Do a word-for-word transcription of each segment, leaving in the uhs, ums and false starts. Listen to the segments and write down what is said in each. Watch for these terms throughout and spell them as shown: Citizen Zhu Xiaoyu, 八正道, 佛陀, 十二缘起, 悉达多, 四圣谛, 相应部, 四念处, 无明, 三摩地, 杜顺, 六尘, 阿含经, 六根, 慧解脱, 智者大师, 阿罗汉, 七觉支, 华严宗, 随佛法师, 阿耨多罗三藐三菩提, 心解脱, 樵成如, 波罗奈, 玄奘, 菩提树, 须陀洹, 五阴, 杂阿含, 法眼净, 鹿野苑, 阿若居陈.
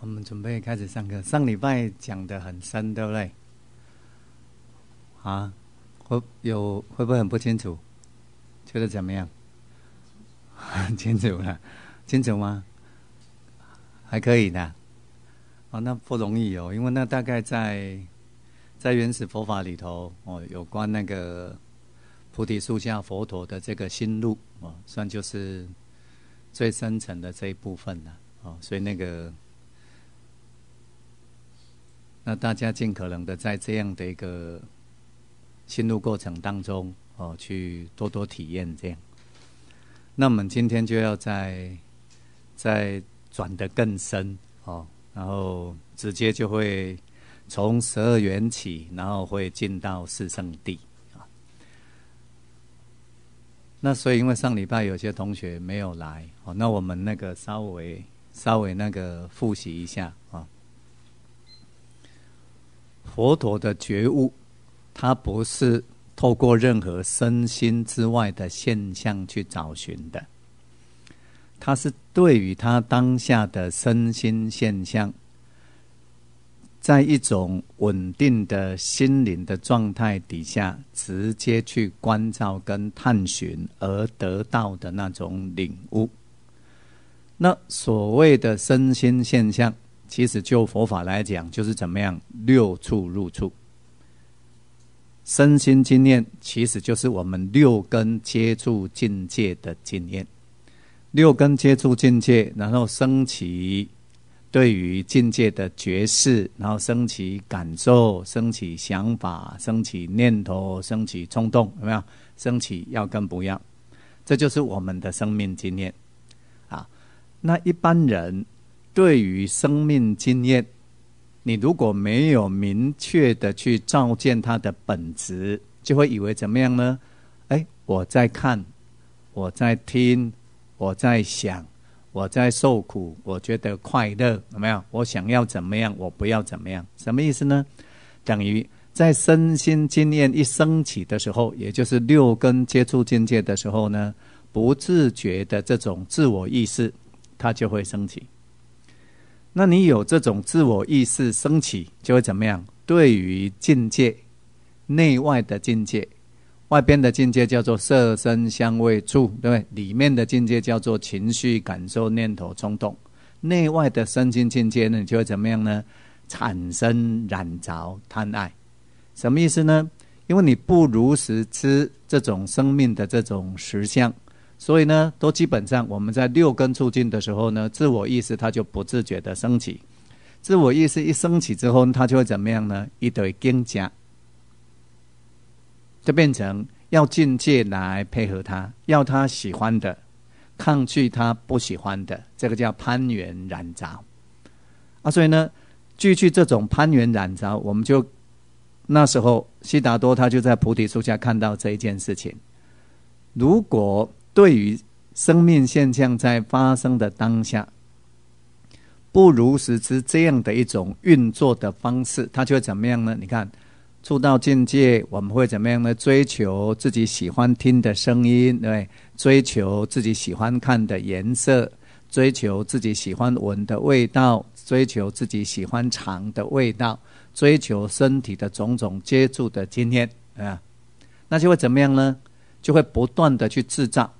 我们准备开始上课。上礼拜讲得很深，对不对？啊，会有会不会很不清楚？觉得怎么样？很清楚了，清楚吗？还可以的。哦，那不容易哦，因为那大概在在原始佛法里头哦，有关那个菩提树下佛陀的这个心路哦，算就是最深层的这一部分了哦，所以那个。那大家尽可能的在这样的一个心路过程当中，哦，去多多体验这样。那我们今天就要再再转得更深哦，然后直接就会从十二缘起，然后会进到四圣谛啊。那所以因为上礼拜有些同学没有来哦，那我们那个稍微稍微那个复习一下啊。佛陀的觉悟，他不是透过任何身心之外的现象去找寻的，他是对于他当下的身心现象，在一种稳定的心灵的状态底下，直接去关照跟探寻而得到的那种领悟。那所谓的身心现象，其实就佛法来讲，就是怎么样六处入处，身心经验其实就是我们六根接触境界的经验，六根接触境界，然后升起对于境界的觉识，然后升起感受，升起想法，升起念头，升起冲动，有没有？升起要跟不要，这就是我们的生命经验啊。那一般人。对于生命经验，你如果没有明确的去照见它的本质，就会以为怎么样呢？哎，我在看，我在听，我在想，我在受苦，我觉得快乐，有没有？我想要怎么样，我不要怎么样，什么意思呢？等于在身心经验一升起的时候，也就是六根接触境界的时候呢，不自觉的这种自我意识，它就会升起。那你有这种自我意识升起，就会怎么样？对于境界，内外的境界，外边的境界叫做色身香味触，对不对？里面的境界叫做情绪感受念头冲动。内外的身心境界呢，你就会怎么样呢？产生染着贪爱。什么意思呢？因为你不如实知这种生命的这种实相。所以呢，都基本上我们在六根促进的时候呢，自我意识它就不自觉的升起。自我意识一升起之后，它就会怎么样呢？一对更加，就变成要境界来配合它，要它喜欢的，抗拒它不喜欢的，这个叫攀缘染着。啊，所以呢，继续这种攀缘染着，我们就那时候悉达多他就在菩提树下看到这一件事情，如果。对于生命现象在发生的当下，不如实知这样的一种运作的方式，它就会怎么样呢？你看，触到境界，我们会怎么样呢？追求自己喜欢听的声音，对，追求自己喜欢看的颜色，追求自己喜欢闻的味道，追求自己喜欢尝的味道，追求身体的种种接触的经验啊，那就会怎么样呢？就会不断的去制造。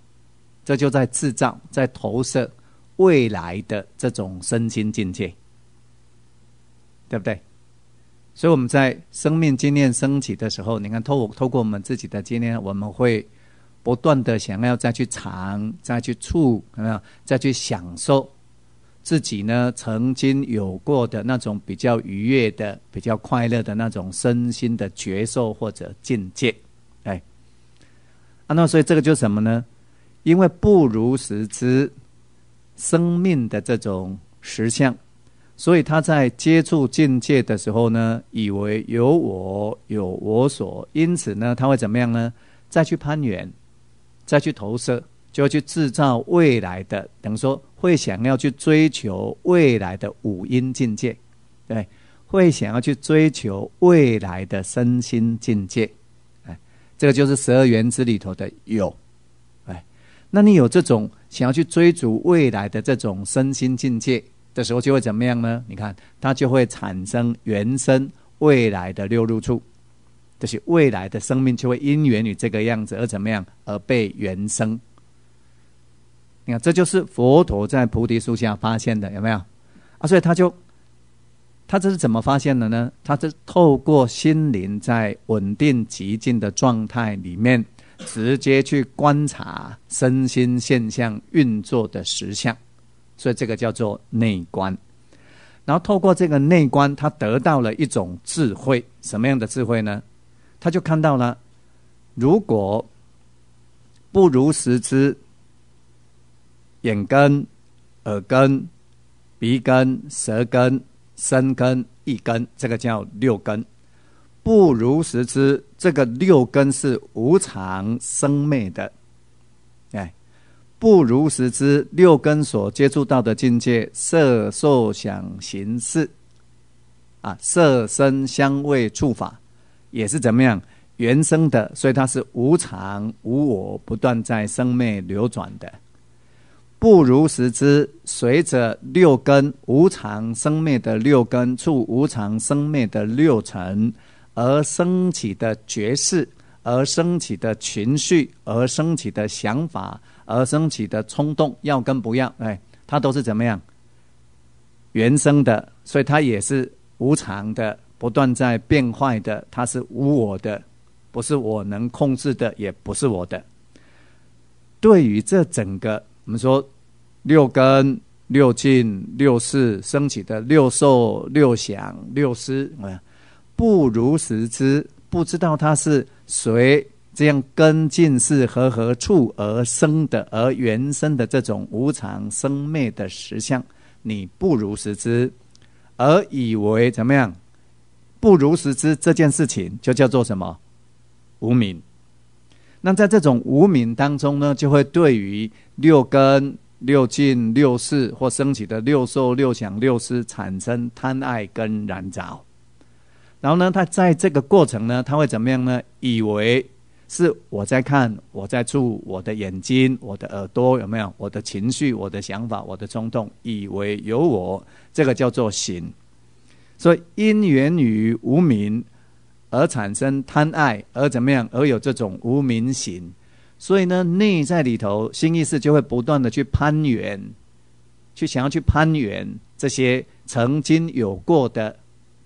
这就在制造，在投射未来的这种身心境界，对不对？所以我们在生命经验升起的时候，你看透透过我们自己的经验，我们会不断的想要再去尝，再去触，有没有？再去享受自己呢曾经有过的那种比较愉悦的、比较快乐的那种身心的觉受或者境界，哎，啊，那所以这个就是什么呢？因为不如实知生命的这种实相，所以他在接触境界的时候呢，以为有我有我所，因此呢，他会怎么样呢？再去攀缘，再去投射，就会去制造未来的，等于说会想要去追求未来的五阴境界，对，会想要去追求未来的身心境界，哎，这个就是十二缘支里头的有。那你有这种想要去追逐未来的这种身心境界，的时候就会怎么样呢？你看，它就会产生原生未来的六入处，就是未来的生命就会因缘于这个样子而怎么样而被原生。你看，这就是佛陀在菩提树下发现的，有没有？啊，所以他就，他这是怎么发现的呢？他是透过心灵在稳定极静的状态里面，直接去观察身心现象运作的实相，所以这个叫做内观。然后透过这个内观，他得到了一种智慧，什么样的智慧呢？他就看到了，如果不如实知眼根、耳根、鼻根、舌根、身根、意根，这个叫六根。不如实知，这个六根是无常生灭的，哎，不如实知六根所接触到的境界，色、受、想、行、识，啊，色、声、香味、触、法，也是怎么样原生的，所以它是无常、无我，不断在生灭流转的。不如实知，随着六根无常生灭的六根处无常生灭的六尘。而升起的觉识，而升起的情绪，而升起的想法，而升起的冲动，要跟不要，哎，它都是怎么样原生的，所以它也是无常的，不断在变坏的，它是无我的，不是我能控制的，也不是我的。对于这整个我们说六根、六境、六识升起的六受、六想、六思，哎，不如实知，不知道它是随这样根境是和合处而生的，而原生的这种无常生灭的实相，你不如实知，而以为怎么样？不如实知这件事情就叫做什么？无明。那在这种无明当中呢，就会对于六根、六境、六识或升起的六受、六想、六思产生贪爱跟染着。然后呢，他在这个过程呢，他会怎么样呢？以为是我在看，我在触，我的眼睛，我的耳朵，有没有？我的情绪，我的想法，我的冲动，以为有我，这个叫做行。所以因缘于无明而产生贪爱，而怎么样？而有这种无明行。所以呢，内在里头心意识就会不断的去攀援，去想要去攀援这些曾经有过的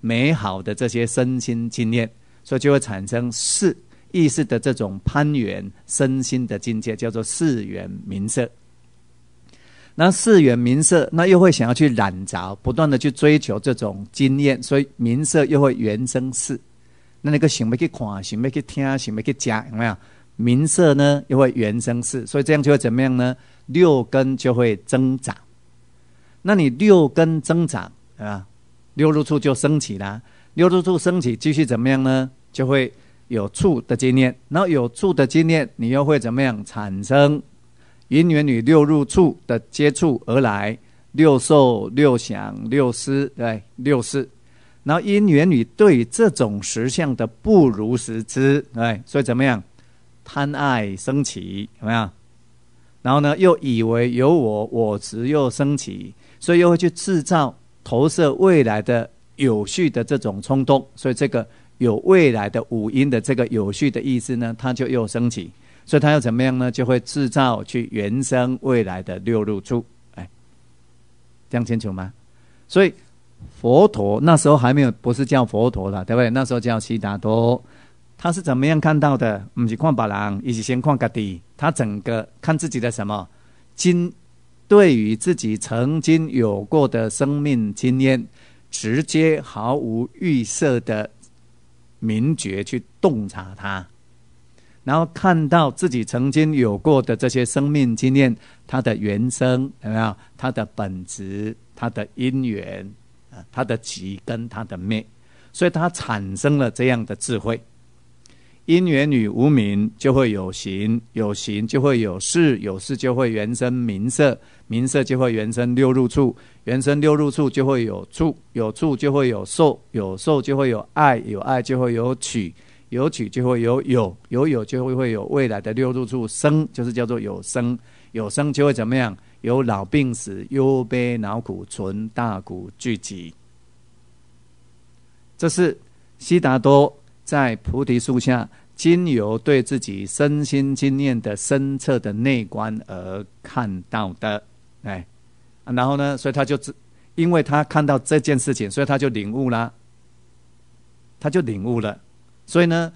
美好的这些身心经验，所以就会产生识意识的这种攀缘身心的境界，叫做识缘名色。那识缘名色，那又会想要去染着，不断的去追求这种经验，所以名色又会原生识。那那个想要去看，想要去听，想要去吃，有没有？名色呢，又会原生识，所以这样就会怎么样呢？六根就会增长。那你六根增长啊，六入处就升起啦，六入处升起继续怎么样呢？就会有处的经验，然后有处的经验，你又会怎么样产生因缘与六入处的接触而来六受、六想、六思，对，六识。然后因缘与对于这种实相的不如实知，对，所以怎么样贪爱升起，有没有？然后呢，又以为有我，我执又升起，所以又会去制造投射未来的有序的这种冲动，所以这个有未来的五音的这个有序的意思呢，它就又升起，所以它又怎么样呢？就会制造去原生未来的六入处。哎，这样清楚吗？所以佛陀那时候还没有，不是叫佛陀了，对不对？那时候叫悉达多，他是怎么样看到的？不是看别人，他是先看自己，他整个看自己的什么经。对于自己曾经有过的生命经验，直接毫无预设的明觉去洞察它，然后看到自己曾经有过的这些生命经验，它的原生，有没有？它的本质，它的因缘，它的集跟它的灭，所以它产生了这样的智慧。因缘与无明就会有行，有行就会有识，有识就会原生名色，名色就会原生六入处，原生六入处就会有处，有处就会有受，有受就会有爱，有爱就会有取，有取就会有有，有有就会有未来的六入处生，就是叫做有生，有生就会怎么样有老病死、忧悲恼苦、存大苦聚集。这是悉达多在菩提树下经由对自己身心经验的深彻的内观而看到的。哎，然后呢，所以他就因为他看到这件事情，所以他就领悟了，他就领悟了。所以呢，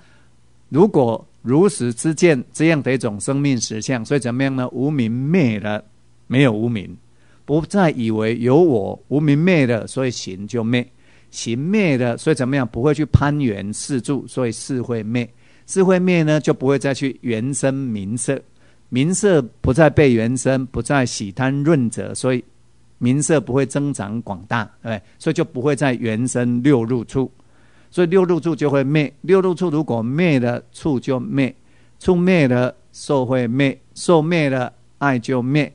如果如实知见这样的一种生命实相，所以怎么样呢？无明灭了，没有无明，不再以为有我，无明灭了，所以行就灭，行灭了，所以怎么样？不会去攀缘世住，所以世会灭，世会灭呢，就不会再去缘生名色，名色不再被缘生，不再喜贪润者，所以名色不会增长广大，对，所以就不会再缘生六入处。所以六入处就会灭，六入处如果灭了，处就灭，处灭了，受会灭，受灭了，爱就灭，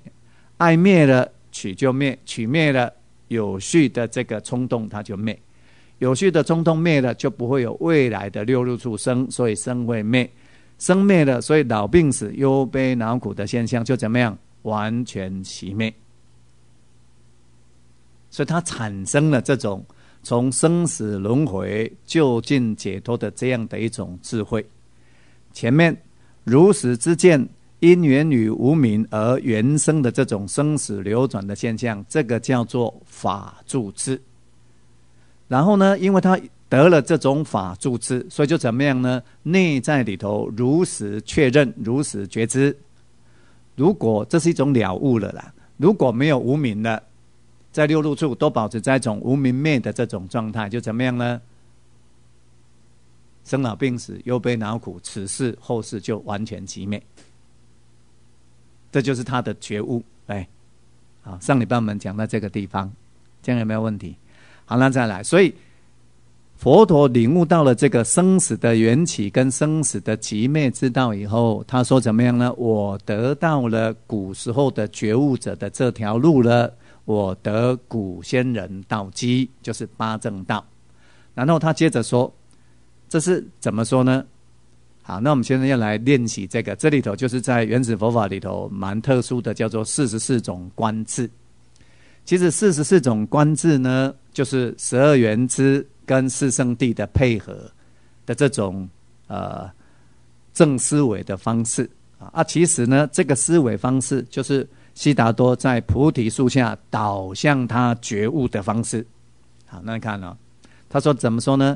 爱灭了，取就灭，取灭了，有序的这个冲动它就灭，有序的冲动灭了，就不会有未来的六入处生，所以生会灭，生灭了，所以老病死、忧悲恼苦的现象就怎么样？完全熄灭。所以它产生了这种从生死轮回究竟解脱的这样的一种智慧。前面如实知见因缘与无明而缘生的这种生死流转的现象，这个叫做法住智。然后呢，因为他得了这种法住智，所以就怎么样呢？内在里头如实确认，如实觉知。如果这是一种了悟了啦，如果没有无明了，在六入处都保持在一种无明灭的这种状态，就怎么样呢？生老病死、忧悲恼苦，此事后事就完全熄灭。这就是他的觉悟。哎，好，上礼拜我们讲到这个地方，这样有没有问题？好，那再来，所以佛陀领悟到了这个生死的缘起跟生死的寂灭之道以后，他说怎么样呢？我得到了古时候的觉悟者的这条路了，我得古先人道基，就是八正道。然后他接着说，这是怎么说呢？好，那我们现在要来练习这个，这里头就是在原始佛法里头蛮特殊的，叫做四十四种观智。其实四十四种观智呢，就是十二缘支跟四圣谛的配合的这种呃正思维的方式啊。其实呢，这个思维方式就是悉达多在菩提树下导向他觉悟的方式。好，那你看哦，他说怎么说呢？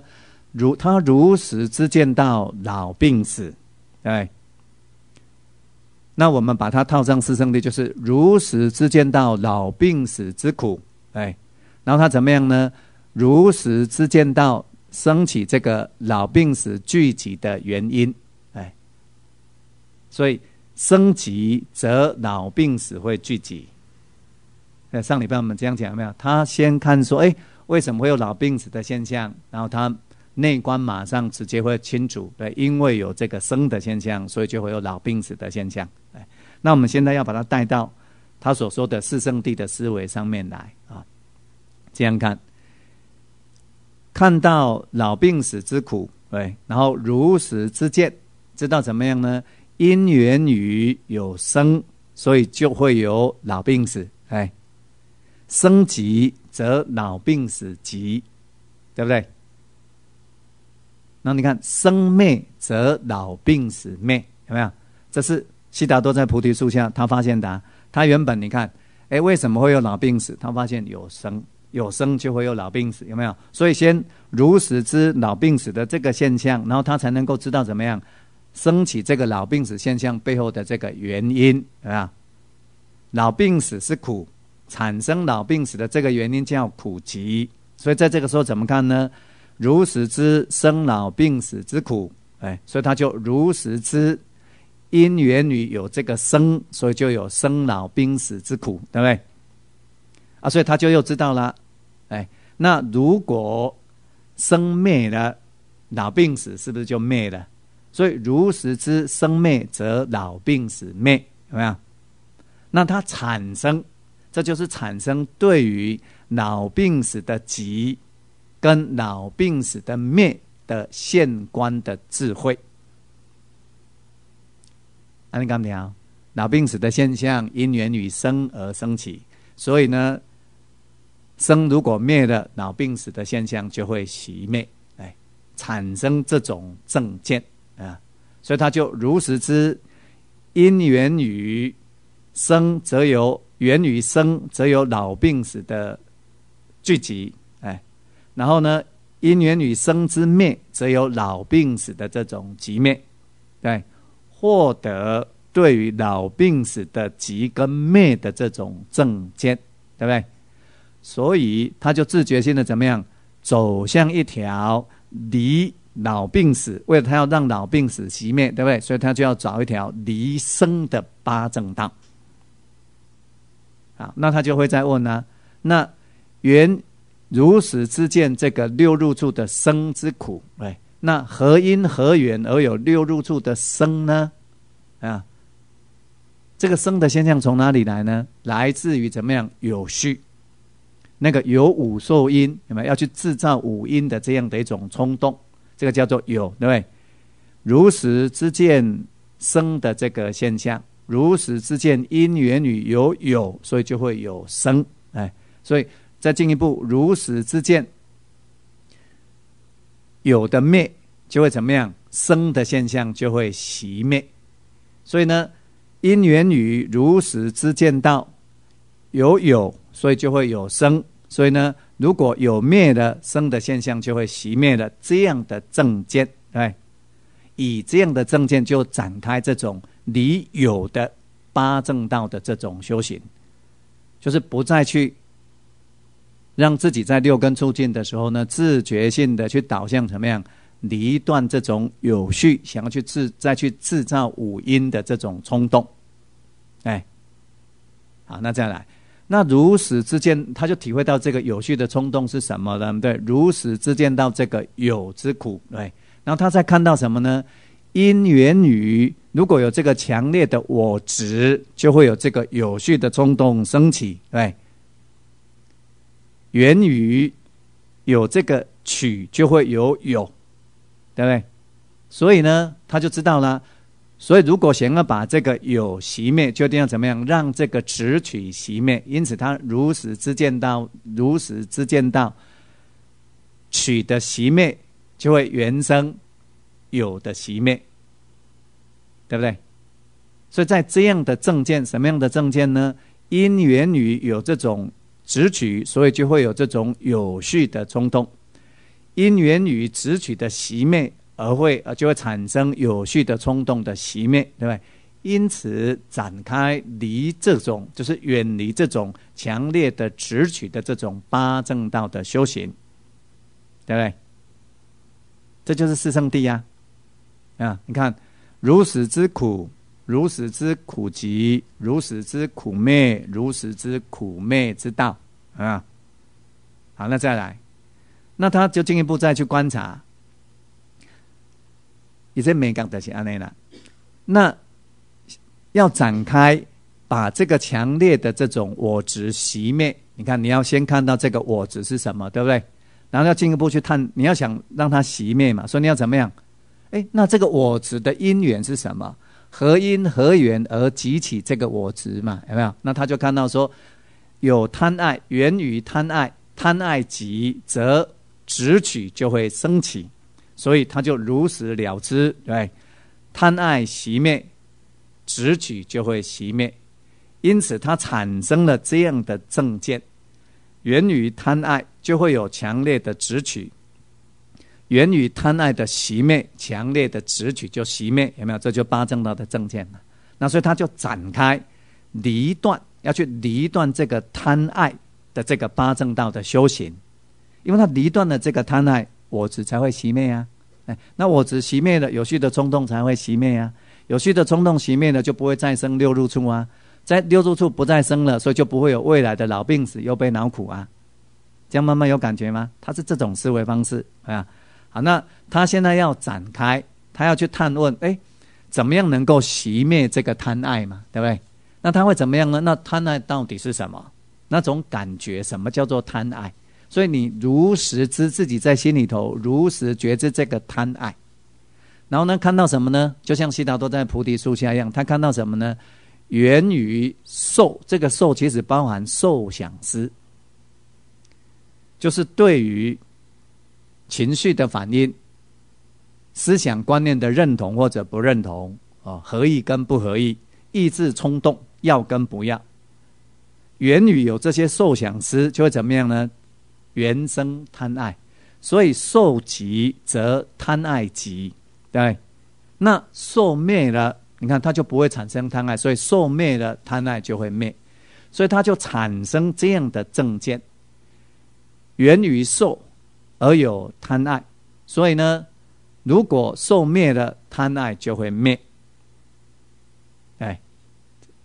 如他如实知见到老病死，对。那我们把它套上四圣谛，就是如实知见到老病死之苦，对。然后他怎么样呢？如实知见到生起这个老病死聚集的原因，对。所以生集则老病死会聚集。上礼拜我们这样讲有没有？他先看说，哎，为什么会有老病死的现象？然后他内观马上直接会清楚，对，因为有这个生的现象，所以就会有老病死的现象。那我们现在要把它带到他所说的四圣谛的思维上面来啊。这样看，看到老病死之苦，对，然后如实知见，知道怎么样呢？因缘与有生，所以就会有老病死。哎，生集则老病死集，对不对？那你看，生灭则老病死灭，有没有？这是悉达多在菩提树下他发现的啊。他原本你看，哎，为什么会有老病死？他发现有生，有生就会有老病死，有没有？所以先如实知老病死的这个现象，然后他才能够知道怎么样生起这个老病死现象背后的这个原因啊。老病死是苦，产生老病死的这个原因叫苦集。所以在这个时候怎么看呢？如实知生老病死之苦，哎，所以他就如实知因缘于有这个生，所以就有生老病死之苦，对不对啊？所以他就又知道了，哎，那如果生灭了，老病死是不是就灭了？所以如实知生灭则老病死灭，有没有？那它产生，这就是产生对于老病死的集跟老病死的灭的现观的智慧。啊，你敢听？老病死的现象因缘与生而生起，所以呢，生如果灭了，老病死的现象就会熄灭，哎，产生这种正见啊，所以他就如实知，因缘与生则有缘与生则有老病死的聚集，哎，然后呢，因缘与生之灭则有老病死的这种寂灭，对，获得对于老病死的寂跟灭的这种正见，对不对？所以他就自觉性的怎么样走向一条离老病死，为了他要让老病死熄灭，对不对？所以他就要找一条离生的八正道。好，那他就会再问啊，那原如实之见这个六入处的生之苦，哎，那何因何缘而有六入处的生呢？啊，这个生的现象从哪里来呢？来自于怎么样有序，那个有五受因，有没有要去制造五因的这样的一种冲动？这个叫做有，对不对？如实之见生的这个现象，如实之见因缘与有有，所以就会有生，哎，所以再进一步，如实之见有的灭就会怎么样？生的现象就会熄灭。所以呢，因缘与如实之见道有有，所以就会有生。所以呢，如果有灭了，生的现象就会熄灭了。这样的正见，哎，以这样的正见就展开这种离有的八正道的这种修行，就是不再去让自己在六根触境的时候呢，自觉性的去导向怎么样离断这种有序，想要去制再去制造五因的这种冲动，哎，好，那再来，那如实之见，他就体会到这个有序的冲动是什么了，对，如实之见到这个有之苦，对，然后他再看到什么呢？因缘与如果有这个强烈的我执，就会有这个有序的冲动升起，对，缘与有这个取就会有有，对不对？所以呢，他就知道了。所以如果想要把这个有熄灭，就一定要怎么样让这个执取熄灭。因此，他如实之见到，如实之见到取的熄灭，就会原生有的熄灭，对不对？所以在这样的正见，什么样的正见呢？因缘与有这种执取，所以就会有这种有序的冲动，因缘与执取的熄灭，而会就会产生有序的冲动的熄灭，对不对？因此展开离这种，就是远离这种强烈的执取的这种八正道的修行，对不对？这就是四圣谛呀！啊，你看，如实之苦，如实之苦集，如实之苦灭，如实之苦灭之道啊！好，那再来，那他就进一步再去观察，以前没讲的是安内了。那要展开把这个强烈的这种我执熄灭，你看你要先看到这个我执是什么，对不对？然后要进一步去探，你要想让它熄灭嘛，所以你要怎么样？哎，那这个我执的因缘是什么？何因何缘而集起这个我执嘛？有没有？那他就看到说，有贪爱，源于贪爱，贪爱极则执取就会升起，所以他就如实了知，对，贪爱熄灭，执取就会熄灭，因此他产生了这样的正见：源于贪爱就会有强烈的执取，源于贪爱的熄灭，强烈的执取就熄灭，有没有？这就八正道的正见了。那所以他就展开离断，要去离断这个贪爱的这个八正道的修行，因为他离断了这个贪爱，我执才会熄灭啊。哎，那我执熄灭了，有序的冲动才会熄灭啊。有序的冲动熄灭了，就不会再生六入处啊。在六入处不再生了，所以就不会有未来的老病死、忧悲恼苦啊。这样慢慢有感觉吗？他是这种思维方式啊。好，那他现在要展开，他要去探问，哎，怎么样能够熄灭这个贪爱嘛？对不对？那他会怎么样呢？那贪爱到底是什么？那种感觉，什么叫做贪爱？所以你如实知自己在心里头如实觉知这个贪爱，然后呢，看到什么呢？就像悉达多在菩提树下一样，他看到什么呢？源于受，这个受其实包含受想思，就是对于情绪的反应、思想观念的认同或者不认同，哦，合意跟不合意，意志冲动，要跟不要。源于有这些受想思，就会怎么样呢？原生贪爱，所以受极则贪爱极，对。那受灭了，你看它就不会产生贪爱，所以受灭了，贪爱就会灭，所以它就产生这样的正见，源于受而有贪爱，所以呢，如果受灭了，贪爱就会灭，哎，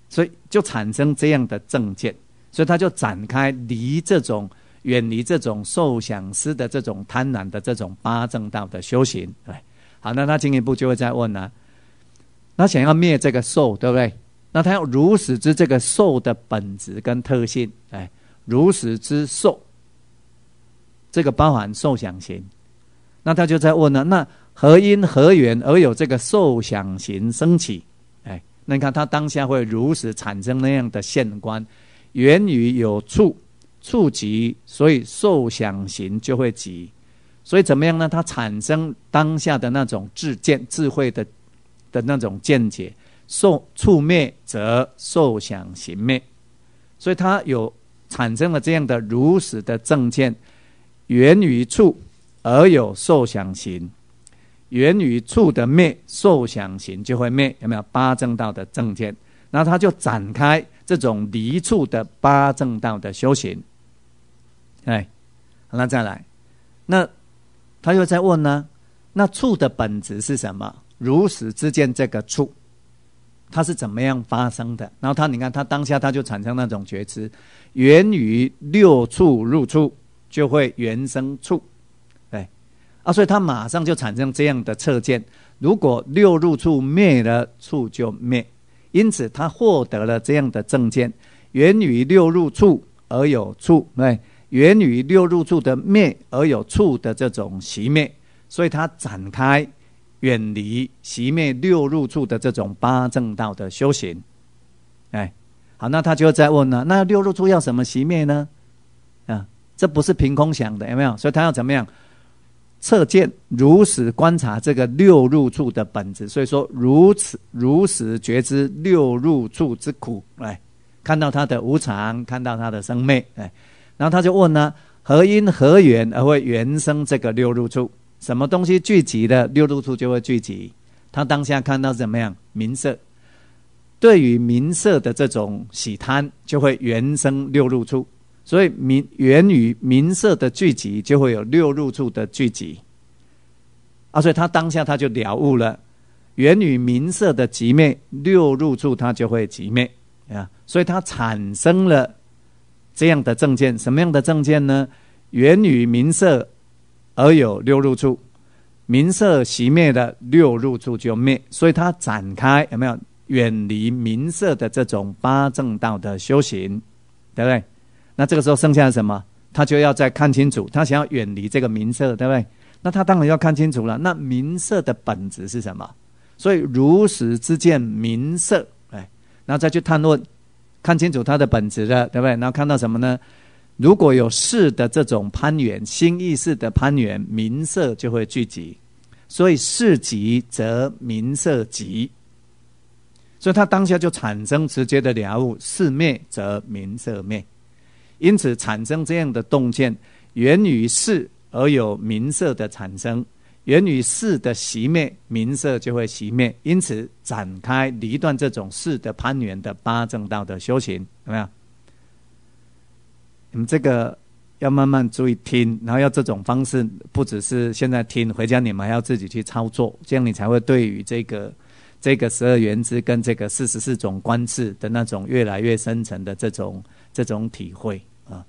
所以就产生这样的正见，所以它就展开离这种。远离这种受想思的这种贪婪的这种八正道的修行，对，好，那他进一步就会再问了、啊，他想要灭这个受，对不对？那他要如实知这个受的本质跟特性，哎，如实知受，这个包含受想行。那他就在问了、啊，那何因何缘而有这个受想行升起？哎，那你看他当下会如实产生那样的现观，源于有处。触及，所以受想行就会及，所以怎么样呢？它产生当下的那种智见、智慧的的那种见解。受触灭则受想行灭，所以它有产生了这样的如实的正见，源于触而有受想行，源于触的灭，受想行就会灭，有没有？八正道的正见，然后它就展开这种离处的八正道的修行。哎，那再来，那他又在问呢，那处的本质是什么？如实之见这个处，它是怎么样发生的？然后他，你看他当下他就产生那种觉知，源于六处入处，就会原生处。哎，啊，所以他马上就产生这样的测见，如果六入处灭了，处就灭。因此，他获得了这样的正见，源于六入处而有处，对，源于六入处的灭而有处的这种习灭，所以他展开远离习灭六入处的这种八正道的修行。哎，好，那他就在问了，那六入处要什么习灭呢？啊，这不是凭空想的，有没有？所以他要怎么样？测见如实观察这个六入处的本质，所以说如此如实觉知六入处之苦，来看到它的无常，看到它的生灭，哎，然后他就问呢，何因何缘而会原生这个六入处？什么东西聚集的六入处就会聚集？他当下看到怎么样？名色，对于名色的这种喜贪就会原生六入处。所以名源于名色的聚集，就会有六入处的聚集，啊，所以他当下他就了悟了，源于名色的寂灭，六入处他就会寂灭啊，所以他产生了这样的正见，什么样的正见呢？源于名色而有六入处，名色熄灭了，六入处就灭，所以他展开有没有远离名色的这种八正道的修行，对不对？那这个时候剩下的什么？他就要再看清楚，他想要远离这个名色，对不对？那他当然要看清楚了，那名色的本质是什么？所以如实知见名色，哎，然后再去探问，看清楚它的本质了，对不对？然后看到什么呢？如果有事的这种攀缘，心意识的攀缘，名色就会聚集，所以事集则名色集，所以他当下就产生直接的了悟，事灭则名色灭。因此产生这样的洞见，源于事而有名色的产生，源于事的熄灭，名色就会熄灭，因此展开离断这种事的攀缘的八正道的修行，有没有？你们这个要慢慢注意听，然后要这种方式，不只是现在听，回家你们还要自己去操作，这样你才会对于这个这个十二缘支跟这个四十四种观智的那种越来越深层的这种这种体会啊。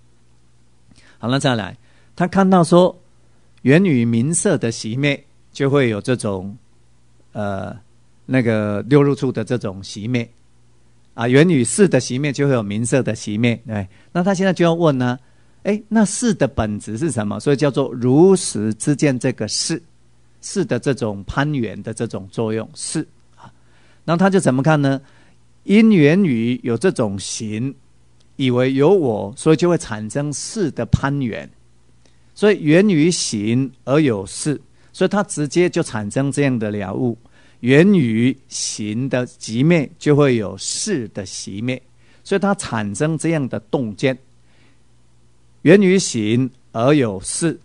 好了，再来，他看到说，源于名色的熄灭，就会有这种呃那个六入处的这种熄灭啊，源于事的熄灭，就会有名色的熄灭。对，那他现在就要问呢、啊，哎，那事的本质是什么？所以叫做如实知见这个事，事的这种攀缘的这种作用是。然后他就怎么看呢？因缘语有这种行，以为有我，所以就会产生事的攀缘，所以缘于行而有事，所以它直接就产生这样的了悟。缘于行的寂灭，就会有事的熄灭，所以它产生这样的洞见。缘于行而有事，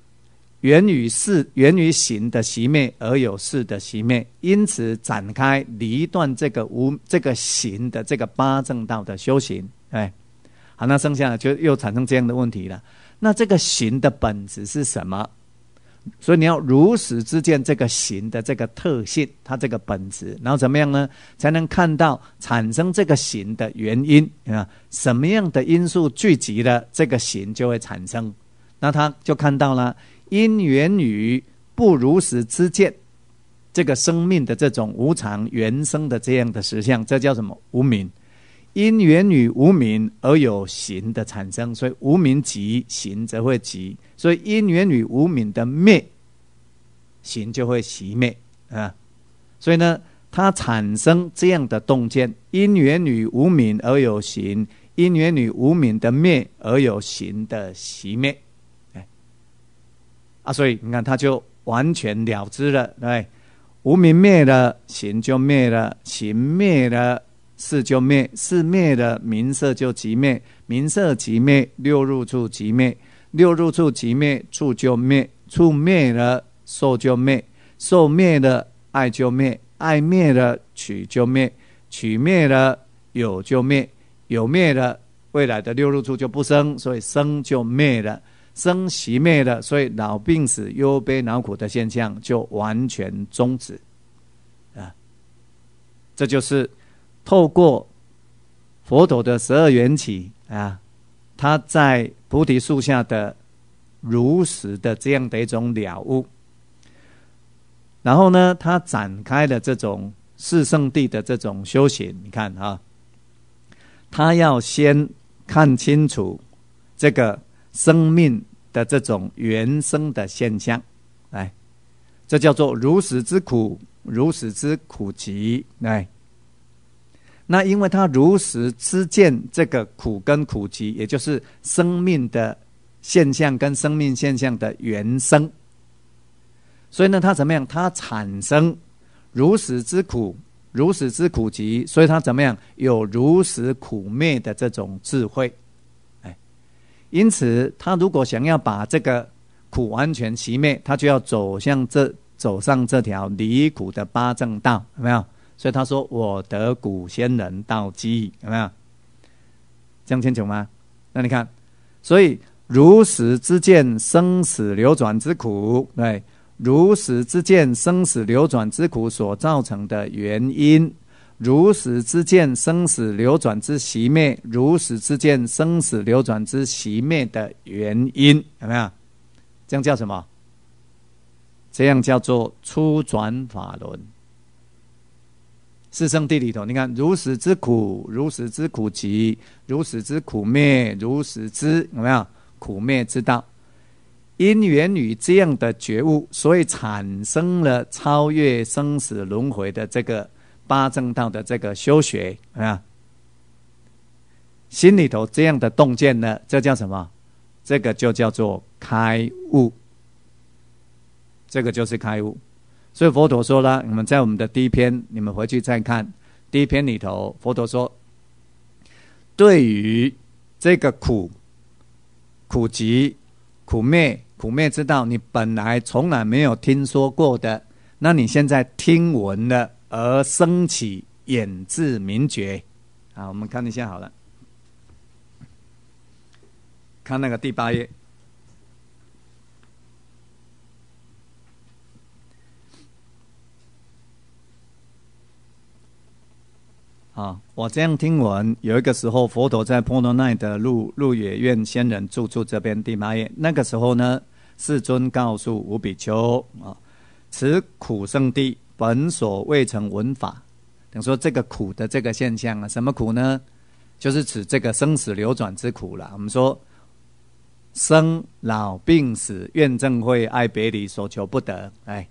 缘于事，缘于行的熄灭而有事的熄灭，因此展开离断这个无这个行的这个八正道的修行。哎，好，那剩下的就又产生这样的问题了。那这个行的本质是什么？所以你要如实知见这个行的这个特性，它这个本质，然后怎么样呢？才能看到产生这个行的原因啊，什么样的因素聚集了这个行就会产生。那他就看到了因缘与不如实知见这个生命的这种无常原生的这样的实相，这叫什么？无明。因缘与无明而有行的产生，所以无明即行则会即，所以因缘与无明的灭，行就会熄灭啊。所以呢，它产生这样的洞见：因缘与无明而有行，因缘与无明的灭而有行的熄灭。哎，啊，所以你看，他就完全了知了，对，无明灭了，行就灭了，行灭了，事就灭，事灭了，名色就即灭，名色即灭，六入处即灭，六入处即灭，处就灭，处灭了，受就灭，受灭了，爱就灭，爱灭了，取就灭，取灭了，有就灭，有灭了，未来的六入处就不生，所以生就灭了，生熄灭了，所以老病死忧悲恼苦的现象就完全终止啊！这就是透过佛陀的十二缘起啊，他在菩提树下的如实的这样的一种了悟，然后呢，他展开了这种四圣谛的这种修行。你看啊，他要先看清楚这个生命的这种原生的现象，来，这叫做如实之苦，如实之苦集，来。那因为他如实知见这个苦跟苦集，也就是生命的现象跟生命现象的原生，所以呢，他怎么样？他产生如实之苦，如实之苦集，所以他怎么样？有如实苦灭的这种智慧。哎，因此他如果想要把这个苦完全熄灭，他就要走向这走上这条离苦的八正道，有没有？所以他说：“我得古仙人道机，有没有？这样清楚吗？那你看，所以如实之见生死流转之苦，对，如实之见生死流转之苦所造成的原因，如实之见生死流转之熄灭，如实之见生死流转之熄灭的原因，有没有？这样叫什么？这样叫做初转法轮。”四圣谛里头，你看如实之苦，如实之苦集，如实之苦灭，如实之有没有苦灭之道？因缘与这样的觉悟，所以产生了超越生死轮回的这个八正道的这个修学啊，心里头这样的洞见呢，这叫什么？这个就叫做开悟，这个就是开悟。所以佛陀说了，你们在我们的第一篇，你们回去再看第一篇里头，佛陀说，对于这个苦、苦集、苦灭、苦灭之道，你本来从来没有听说过的，那你现在听闻了而升起眼智明觉。好，我们看一下好了，看那个第八页。啊，我这样听闻，有一个时候佛陀在波罗奈的鹿鹿野苑仙人住处这边第八页，那个时候呢，世尊告诉五比丘啊，此苦圣地本所未曾闻法。等于说这个苦的这个现象啊，什么苦呢？就是指这个生死流转之苦了。我们说生老病死怨憎会爱别离所求不得，哎，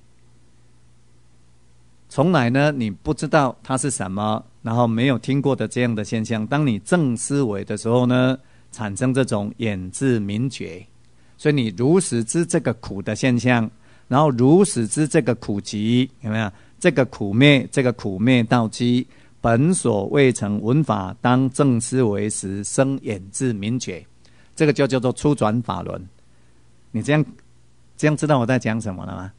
从来呢你不知道它是什么。然后没有听过的这样的现象，当你正思维的时候呢，产生这种眼智明觉，所以你如实知这个苦的现象，然后如实知这个苦集，有没有？这个苦灭，这个苦灭道机，本所未成闻法，当正思维时，生眼智明觉，这个就叫做初转法轮。你这样这样知道我在讲什么了吗？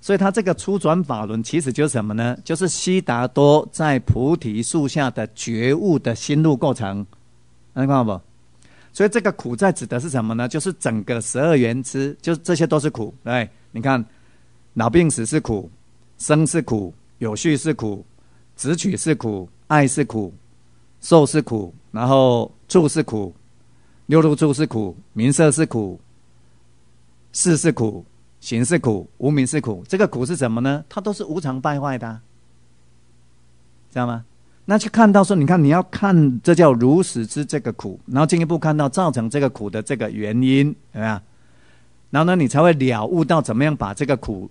所以他这个初转法轮其实就是什么呢？就是悉达多在菩提树下的觉悟的心路过程，能看到不？所以这个苦在指的是什么呢？就是整个十二缘支，就这些都是苦。对，你看，老病死是苦，生是苦，有序是苦，执取是苦，爱是苦，受是苦，然后处是苦，六入处是苦，名色是苦，事是苦。行是苦，无明是苦，这个苦是什么呢？它都是无常败坏的、啊，知道吗？那去看到说，你看你要看，这叫如实知这个苦，然后进一步看到造成这个苦的这个原因，对吧？然后呢，你才会了悟到怎么样把这个苦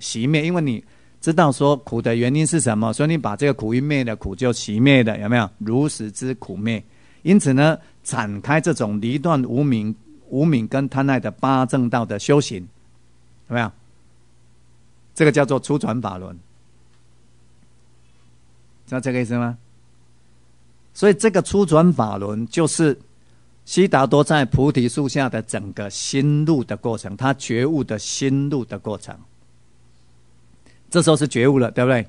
熄灭，因为你知道说苦的原因是什么，所以你把这个苦一灭了，苦就熄灭了，有没有？如实知苦灭，因此呢，展开这种离断无明、无明跟贪爱的八正道的修行。有没有？这个叫做初转法轮，知道这个意思吗？所以这个初转法轮就是悉达多在菩提树下的整个心路的过程，他觉悟的心路的过程。这时候是觉悟了，对不对？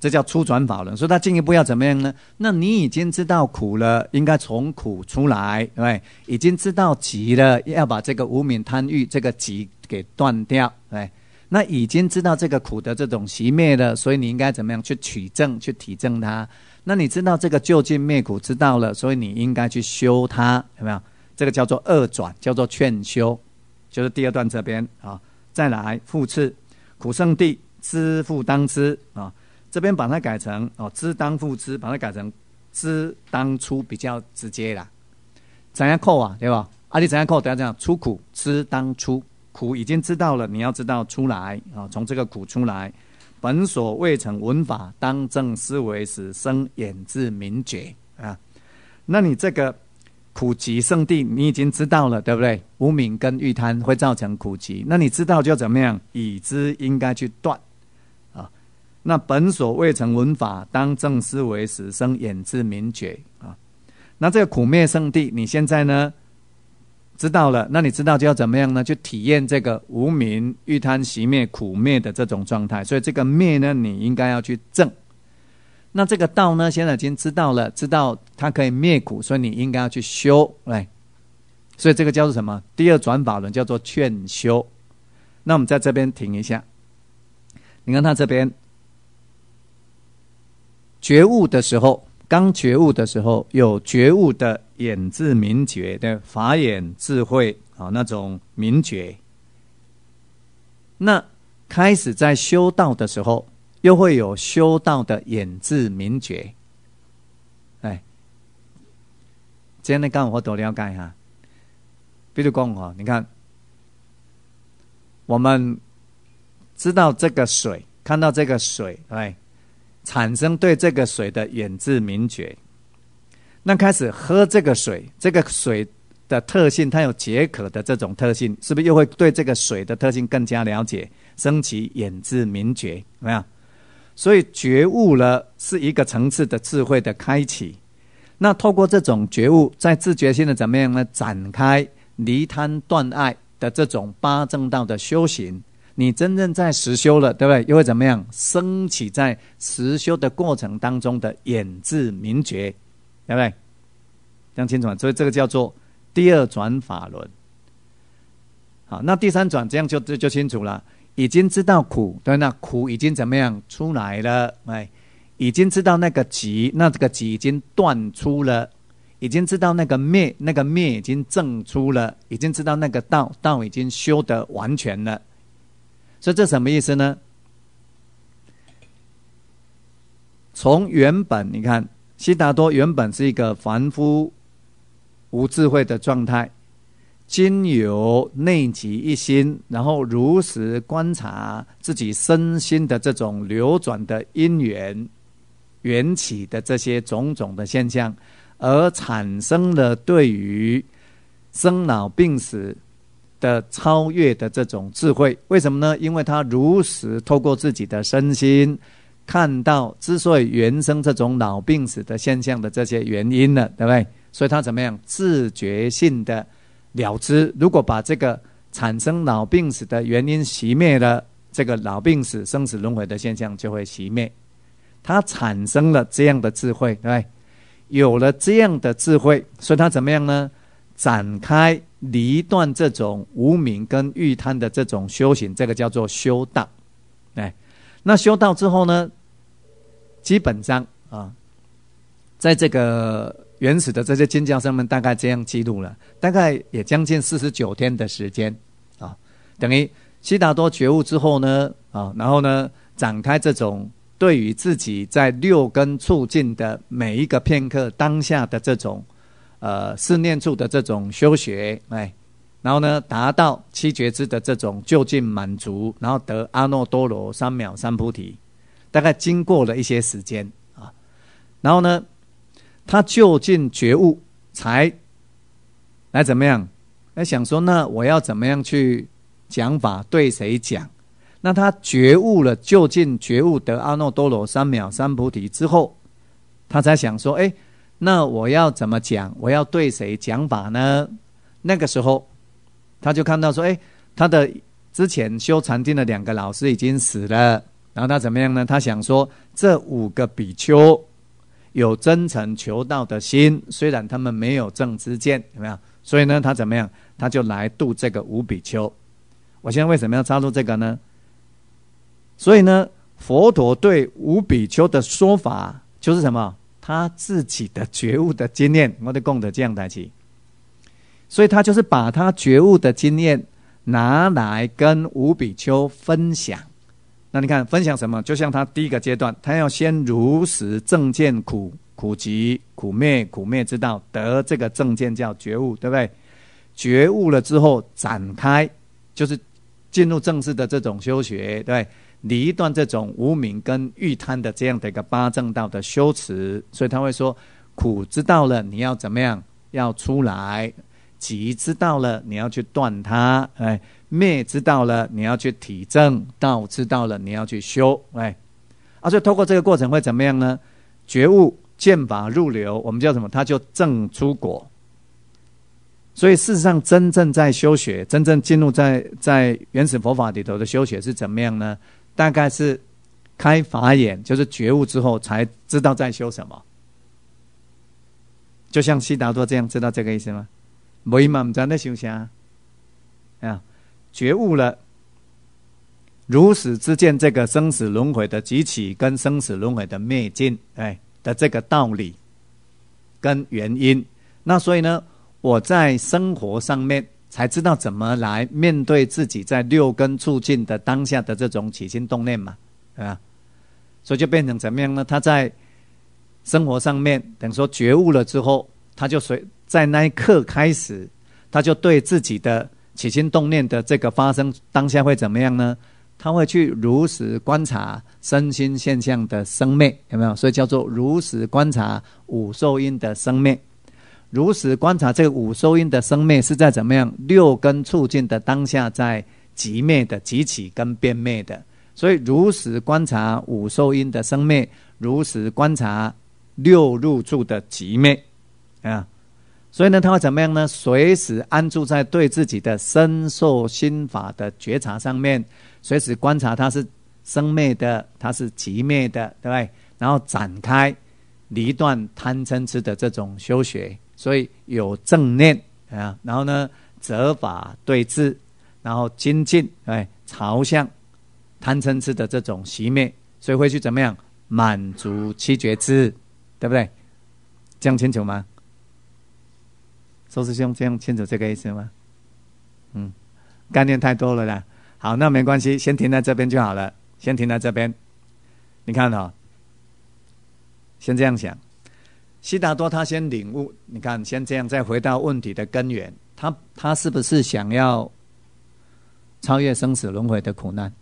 这叫初转法轮。所以他进一步要怎么样呢？那你已经知道苦了，应该从苦出来，对不对？已经知道集了，要把这个无明贪欲这个集给断掉，哎，那已经知道这个苦的这种熄灭了，所以你应该怎么样去取证、去体证它？那你知道这个究竟灭苦知道了，所以你应该去修它，有没有？这个叫做二转，叫做劝修，就是第二段这边啊。再来复次，苦圣地知复当知啊，这边把它改成哦，知当复知，把它改成知当初比较直接啦。怎样扣啊，对吧？啊，你怎样扣？等下讲出苦知当初。苦已经知道了，你要知道出来啊，从这个苦出来。本所未成闻法，当正思维时，生眼智明觉啊。那你这个苦集圣地，你已经知道了，对不对？无明跟欲贪会造成苦集，那你知道就怎么样？已知应该去断啊。那本所未成闻法，当正思维时，生眼智明觉啊。那这个苦灭圣地，你现在呢？知道了，那你知道就要怎么样呢？去体验这个无明、欲贪、习灭、苦灭的这种状态。所以这个灭呢，你应该要去证。那这个道呢，现在已经知道了，知道它可以灭苦，所以你应该要去修，来。所以这个叫做什么？第二转法轮叫做劝修。那我们在这边停一下。你看他这边觉悟的时候，刚觉悟的时候，有觉悟的眼智明觉的法眼智慧啊，那种明觉。那开始在修道的时候，又会有修道的眼智明觉。哎，这样你讲我都了解哈。比如讲哈，你看，我们知道这个水，看到这个水，哎。产生对这个水的眼智明觉，那开始喝这个水，这个水的特性，它有解渴的这种特性，是不是又会对这个水的特性更加了解，升起眼智明觉，有没有？所以觉悟了是一个层次的智慧的开启。那透过这种觉悟，在自觉性的怎么样呢？展开离贪断爱的这种八正道的修行。你真正在实修了，对不对？又会怎么样？升起在实修的过程当中的眼智明觉，对不对？这样清楚吗？所以这个叫做第二转法轮。好，那第三转这样就 就, 就清楚了。已经知道苦，对，那苦已经怎么样出来了？哎，已经知道那个集，那这个集已经断出了；已经知道那个灭，那个灭已经证出了；已经知道那个道，道已经修得完全了。所以这什么意思呢？从原本你看，悉达多原本是一个凡夫无智慧的状态，经由内集一心，然后如实观察自己身心的这种流转的因缘，缘起的这些种种的现象，而产生了对于生老病死的超越的这种智慧。为什么呢？因为他如实透过自己的身心看到之所以原生这种老病死的现象的这些原因了，对不对？所以他怎么样自觉性的了知。如果把这个产生老病死的原因熄灭了，这个老病死生死轮回的现象就会熄灭。他产生了这样的智慧，对不对？有了这样的智慧，所以他怎么样呢？展开离断这种无明跟欲贪的这种修行，这个叫做修道。哎，那修道之后呢，基本上啊，在这个原始的这些经教上面，大概这样记录了，大概也将近四十九天的时间啊，等于悉达多觉悟之后呢，啊，然后呢，展开这种对于自己在六根触境的每一个片刻当下的这种，呃，四念处的这种修学，哎，然后呢，达到七觉支的这种究竟满足，然后得阿耨多罗三藐三菩提，大概经过了一些时间啊，然后呢，他究竟觉悟，才来怎么样？来想说，那我要怎么样去讲法，对谁讲？那他觉悟了，究竟觉悟得阿耨多罗三藐三菩提之后，他才想说，哎，那我要怎么讲？我要对谁讲法呢？那个时候，他就看到说，哎，他的之前修禅定的两个老师已经死了，然后他怎么样呢？他想说，这五个比丘有真诚求道的心，虽然他们没有正知见，有没有？所以呢，他怎么样？他就来度这个五比丘。我现在为什么要插入这个呢？所以呢，佛陀对五比丘的说法就是什么？他自己的觉悟的经验，我就讲的这样台起。所以他就是把他觉悟的经验拿来跟五比丘分享。那你看分享什么？就像他第一个阶段，他要先如实正见苦苦集苦灭苦灭之道，得这个正见叫觉悟，对不对？觉悟了之后，展开就是进入正式的这种修学，对，离断这种无明跟欲贪的这样的一个八正道的修持。所以他会说，苦知道了，你要怎么样？要出来。集知道了，你要去断它。哎，灭知道了，你要去体证。道知道了，你要去修。哎，啊，所以透过这个过程会怎么样呢？觉悟见法入流，我们叫什么？它就证出果。所以事实上，真正在修学，真正进入在在原始佛法里头的修学是怎么样呢？大概是开法眼，就是觉悟之后才知道在修什么。就像悉达多这样，知道这个意思吗？没嘛，不知道在修啥啊？觉悟了，如实知见这个生死轮回的集起跟生死轮回的灭尽，哎的这个道理跟原因。那所以呢，我在生活上面才知道怎么来面对自己在六根触境的当下的这种起心动念嘛，对吧？所以就变成怎么样呢？他在生活上面等于说觉悟了之后，他就随在那一刻开始，他就对自己的起心动念的这个发生当下会怎么样呢？他会去如实观察身心现象的生灭，有没有？所以叫做如实观察五受因的生灭。如实观察这个五受因的生灭是在怎么样六根触境的当下，在即灭的即起跟变灭的。所以如实观察五受因的生灭，如实观察六入处的即灭啊。所以呢，他会怎么样呢？随时安住在对自己的身受心法的觉察上面，随时观察它是生灭的，它是即灭的，对不对？然后展开离断贪嗔痴的这种修学。所以有正念啊，然后呢，择法对治，然后精进，哎，朝向贪嗔痴的这种熄灭，所以会去怎么样满足七觉支，对不对？这样清楚吗？周师兄，这样清楚这个意思吗？嗯，概念太多了啦。好，那没关系，先停在这边就好了，先停在这边。你看哦，先这样想。悉达多他先领悟，你看，先这样再回到问题的根源，他他是不是想要超越生死轮回的苦难，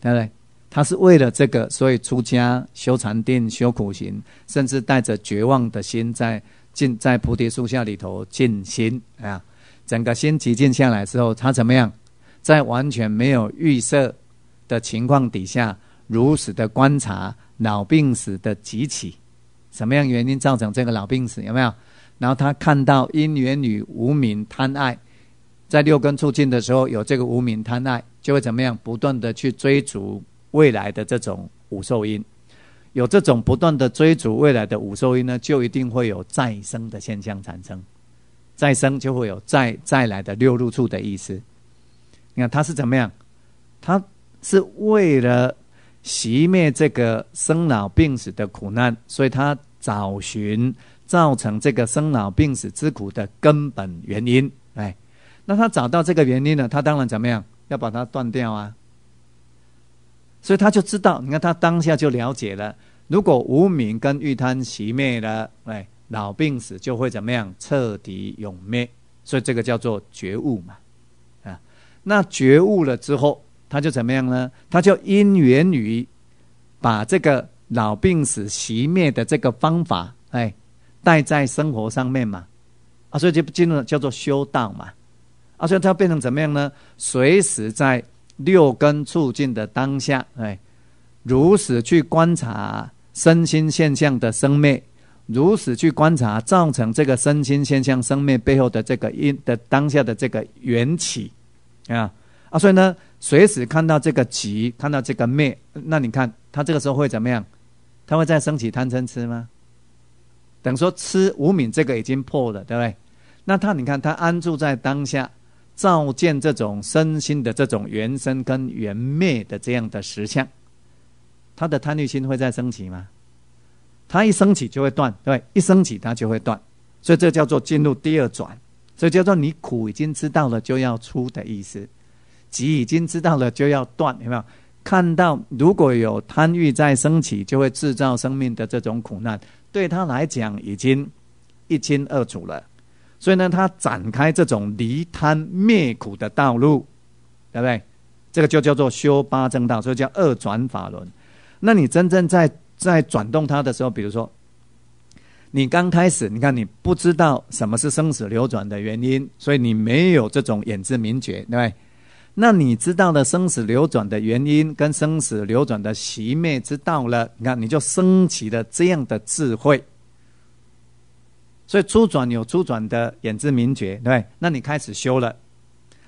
对不对？他是为了这个，所以出家修禅定、修苦行，甚至带着绝望的心在进在菩提树下里头静心啊。整个心寂静下来之后，他怎么样？在完全没有预设的情况底下，如实的观察老病死的急起，什么样原因造成这个老病死？有没有？然后他看到因缘与无明贪爱。在六根促进的时候，有这个无明贪爱，就会怎么样？不断的去追逐未来的这种五受因，有这种不断的追逐未来的五受因呢，就一定会有再生的现象产生。再生就会有再再来的六入处的意思。你看他是怎么样？他是为了熄灭这个生老病死的苦难，所以他找寻造成这个生老病死之苦的根本原因。哎。那他找到这个原因了，他当然怎么样？要把它断掉啊！所以他就知道，你看他当下就了解了。如果无明跟欲贪熄灭了，哎，老病死就会怎么样？彻底永灭。所以这个叫做觉悟嘛，啊，那觉悟了之后，他就怎么样呢？他就因缘于把这个老病死熄灭的这个方法，哎，带在生活上面嘛，啊，所以就进入叫做修道嘛。啊，所以它变成怎么样呢？随时在六根促进的当下，哎，如实去观察身心现象的生灭，如实去观察造成这个身心现象生灭背后的这个因的当下的这个缘起，啊啊，所以呢，随时看到这个集，看到这个灭，那你看他这个时候会怎么样？他会再升起贪嗔痴吗？等于说痴无明这个已经破了，对不对？那他你看他安住在当下。照见这种身心的这种缘生跟缘灭的这样的实相，他的贪欲心会再升起吗？他一升起就会断，对，一升起他就会断，所以这叫做进入第二转，所以叫做你苦已经知道了就要出的意思，集已经知道了就要断，有没有？看到如果有贪欲在升起，就会制造生命的这种苦难，对他来讲已经一清二楚了。所以呢，他展开这种离贪灭苦的道路，对不对？这个就叫做修八正道，所以叫二转法轮。那你真正在在转动它的时候，比如说，你刚开始，你看你不知道什么是生死流转的原因，所以你没有这种眼知明觉，对不对？那你知道了生死流转的原因跟生死流转的熄灭之道了，你看你就升起了这样的智慧。所以初转有初转的眼知明觉，对不对？那你开始修了，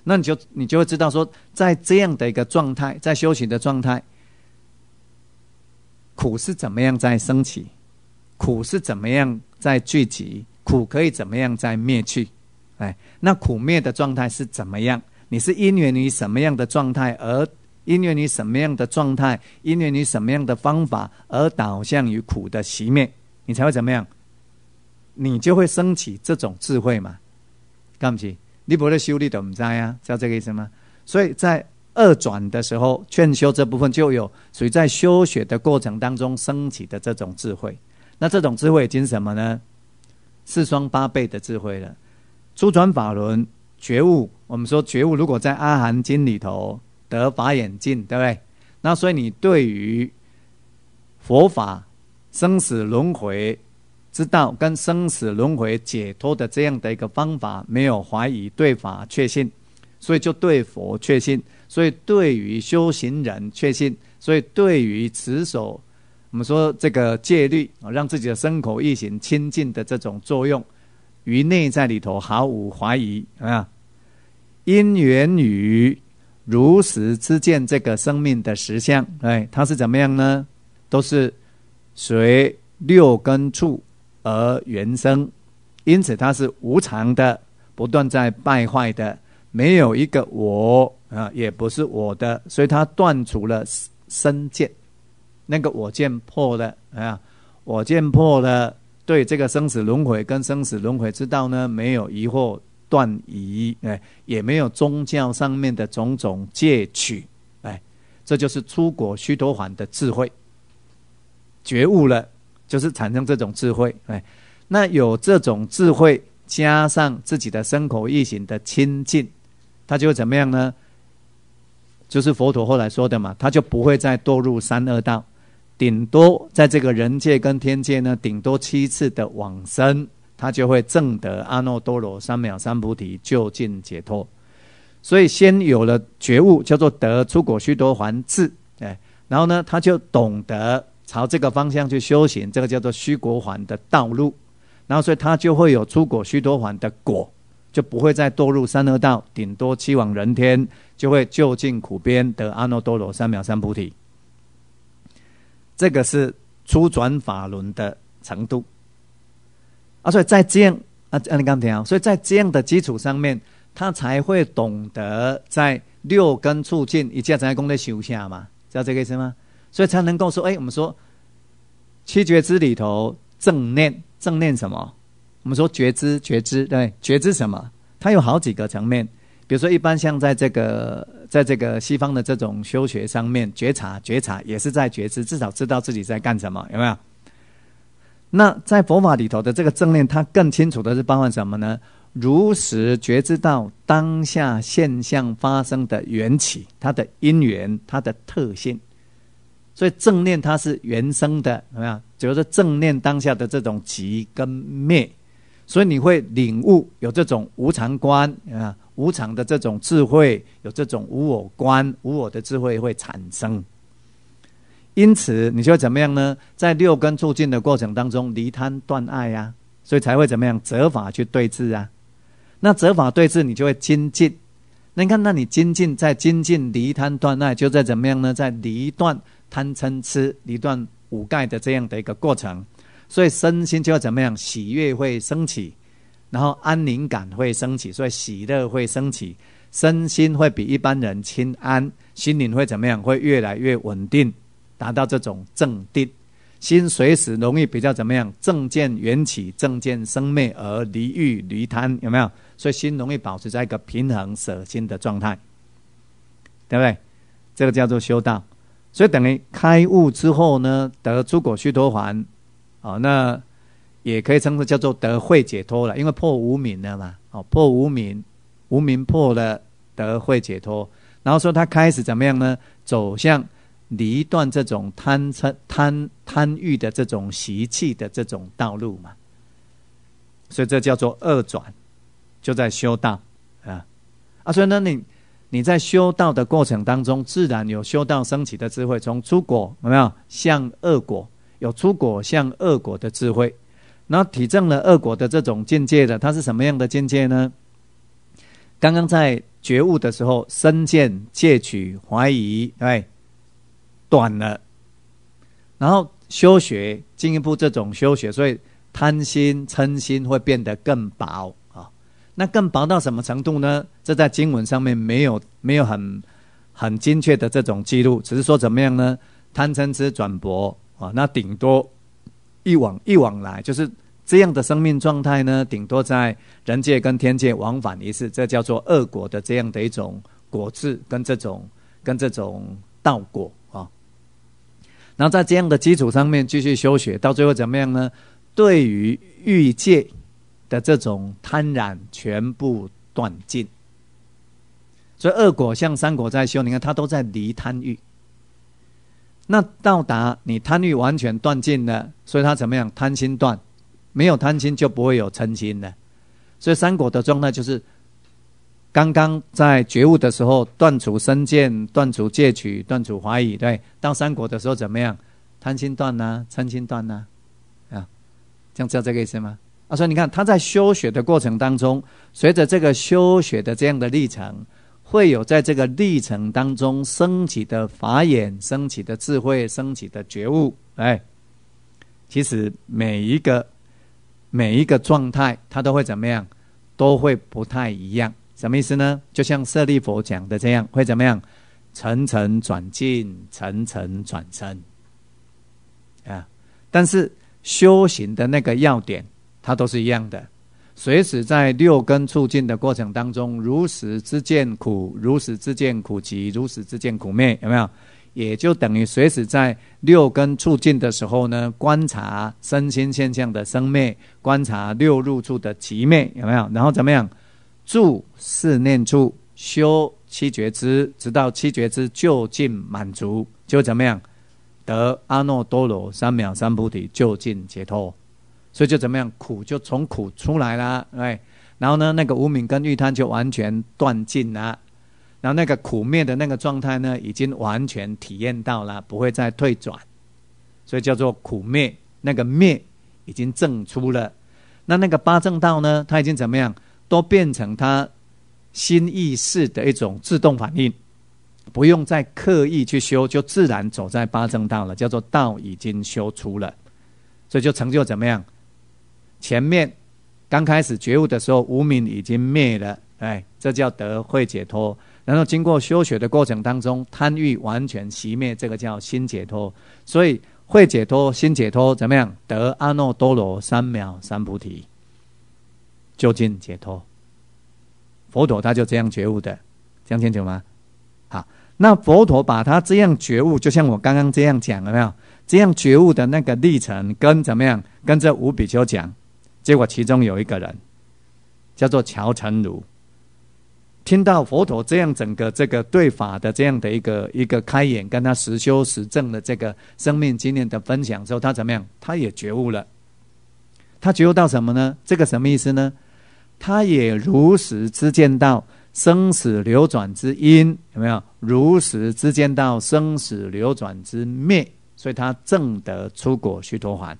那你就你就会知道说，在这样的一个状态，在修行的状态，苦是怎么样在升起，苦是怎么样在聚集，苦可以怎么样在灭去，哎，那苦灭的状态是怎么样？你是因缘于什么样的状态，而因缘于什么样的状态，因缘于什么样的方法，而导向于苦的熄灭，你才会怎么样？你就会升起这种智慧嘛，干不起？你不会修理都不知啊，知道这个意思吗？所以在二转的时候，劝修这部分就有属于在修学的过程当中升起的这种智慧。那这种智慧已经什么呢？四双八倍的智慧了。初转法轮觉悟，我们说觉悟，如果在阿含经里头得法眼净，对不对？那所以你对于佛法、生死轮回。知道跟生死轮回解脱的这样的一个方法没有怀疑，对法确信，所以就对佛确信，所以对于修行人确信，所以对于持守我们说这个戒律，让自己的身口意行清净的这种作用于内在里头毫无怀疑啊！因缘与如实之见这个生命的实相，哎，它是怎么样呢？都是随六根处而原生，因此它是无常的，不断在败坏的，没有一个我啊，也不是我的，所以它断除了身见，那个我见破了啊，我见破了，对这个生死轮回跟生死轮回之道呢，没有疑惑断疑，哎，也没有宗教上面的种种戒取，哎，这就是出国须陀洹的智慧，觉悟了。就是产生这种智慧，哎，那有这种智慧，加上自己的身口意行的清净，它就会怎么样呢？就是佛陀后来说的嘛，他就不会再堕入三恶道，顶多在这个人界跟天界呢，顶多七次的往生，他就会证得阿耨多罗三藐三菩提，究竟解脱。所以先有了觉悟，叫做得出果须多洹智，哎，然后呢，他就懂得朝这个方向去修行，这个叫做须果洹的道路，然后所以他就会有出果须多洹的果。就不会再堕入三恶道，顶多七往人天，就会就近苦边得阿耨多罗三藐三菩提。这个是初转法轮的程度啊，所以在这样啊，你刚听啊，所以在这样的基础上面，他才会懂得在六根促进一切才功的修下嘛，知道这个意思吗？所以才能够说，哎，我们说七觉支里头正念，正念什么？我们说觉知，觉知，对，觉知什么？它有好几个层面。比如说，一般像在这个，在这个西方的这种修学上面，觉察，觉察也是在觉知，至少知道自己在干什么，有没有？那在佛法里头的这个正念，它更清楚的是包含什么呢？如实觉知到当下现象发生的缘起，它的因缘，它的特性。所以正念它是原生的，有没有？就是正念当下的这种集跟灭。所以你会领悟有这种无常观啊，无常的这种智慧，有这种无我观，无我的智慧会产生。因此你就会怎么样呢？在六根促进的过程当中，离贪断爱啊，所以才会怎么样？择法去对治啊。那择法对治，你就会精进。那你看，那你精进，在精进离贪断爱，就在怎么样呢？在离断贪嗔痴，离断五盖的这样的一个过程。所以身心就要怎么样？喜悦会升起，然后安宁感会升起，所以喜乐会升起，身心会比一般人清安，心灵会怎么样？会越来越稳定，达到这种正定。心随时容易比较怎么样？正见缘起，正见生灭而离欲离贪，有没有？所以心容易保持在一个平衡舍心的状态，对不对？这个叫做修道。所以等于开悟之后呢，得出果须多洹。好、哦，那也可以称之叫做得慧解脱了，因为破无明了嘛。哦，破无明，无明破了，得慧解脱。然后说他开始怎么样呢？走向离断这种贪嗔贪贪欲的这种习气的这种道路嘛。所以这叫做二转，就在修道啊啊！所以呢，你你在修道的过程当中，自然有修道升起的智慧，从出果有没有向恶果？有出果向恶果的智慧，然后体证了恶果的这种境界的，它是什么样的境界呢？刚刚在觉悟的时候，身见、戒取、怀疑，哎，断了，然后修学进一步这种修学，所以贪心、嗔心会变得更薄啊、哦。那更薄到什么程度呢？这在经文上面没有没有很很精确的这种记录，只是说怎么样呢？贪嗔痴转薄。啊，那顶多一往一往来，就是这样的生命状态呢。顶多在人界跟天界往返一次，这叫做恶果的这样的一种果智跟这种跟这种道果啊。然后在这样的基础上面继续修学，到最后怎么样呢？对于欲界的这种贪婪全部断尽。所以恶果像三果在修，你看它都在离贪欲。那到达你贪欲完全断尽了，所以他怎么样？贪心断，没有贪心就不会有嗔心了。所以三果的状态就是，刚刚在觉悟的时候断除身见、断除戒取、断除怀疑，对。到三果的时候怎么样？贪心断啊，嗔心断啊，啊，这样知道这个意思吗？啊，所以你看他在修学的过程当中，随着这个修学的这样的历程。会有在这个历程当中升起的法眼，升起的智慧，升起的觉悟。哎，其实每一个每一个状态，它都会怎么样？都会不太一样。什么意思呢？就像舍利佛讲的这样，会怎么样？层层转进，层层转生。啊，但是修行的那个要点，它都是一样的。随时在六根促进的过程当中，如实知见苦，如实知见苦集，如实知见苦灭，有没有？也就等于随时在六根促进的时候呢，观察身心现象的生灭，观察六入处的集灭，有没有？然后怎么样？住四念处，修七觉支，直到七觉支就近满足，就怎么样得阿耨多罗三藐三菩提，就近解脱。所以就怎么样，苦就从苦出来啦，哎，然后呢，那个无明跟欲贪就完全断尽啦，然后那个苦灭的那个状态呢，已经完全体验到了，不会再退转，所以叫做苦灭。那个灭已经证出了，那那个八正道呢，它已经怎么样，都变成它心意识的一种自动反应，不用再刻意去修，就自然走在八正道了，叫做道已经修出了，所以就成就怎么样，前面刚开始觉悟的时候无明已经灭了，哎，这叫得慧解脱。然后经过修学的过程当中，贪欲完全熄灭，这个叫心解脱。所以慧解脱、心解脱怎么样？得阿耨多罗三藐三菩提，究竟解脱。佛陀他就这样觉悟的，这样清楚吗？好，那佛陀把他这样觉悟，就像我刚刚这样讲，有没有？这样觉悟的那个历程跟怎么样？跟这五比丘讲，结果其中有一个人叫做乔成儒，听到佛陀这样整个这个对法的这样的一个一个开演，跟他实修实证的这个生命经验的分享之后，他怎么样？他也觉悟了。他觉悟到什么呢？这个什么意思呢？他也如实知见到生死流转之因，有没有？如实知见到生死流转之灭，所以他证得出果须陀洹。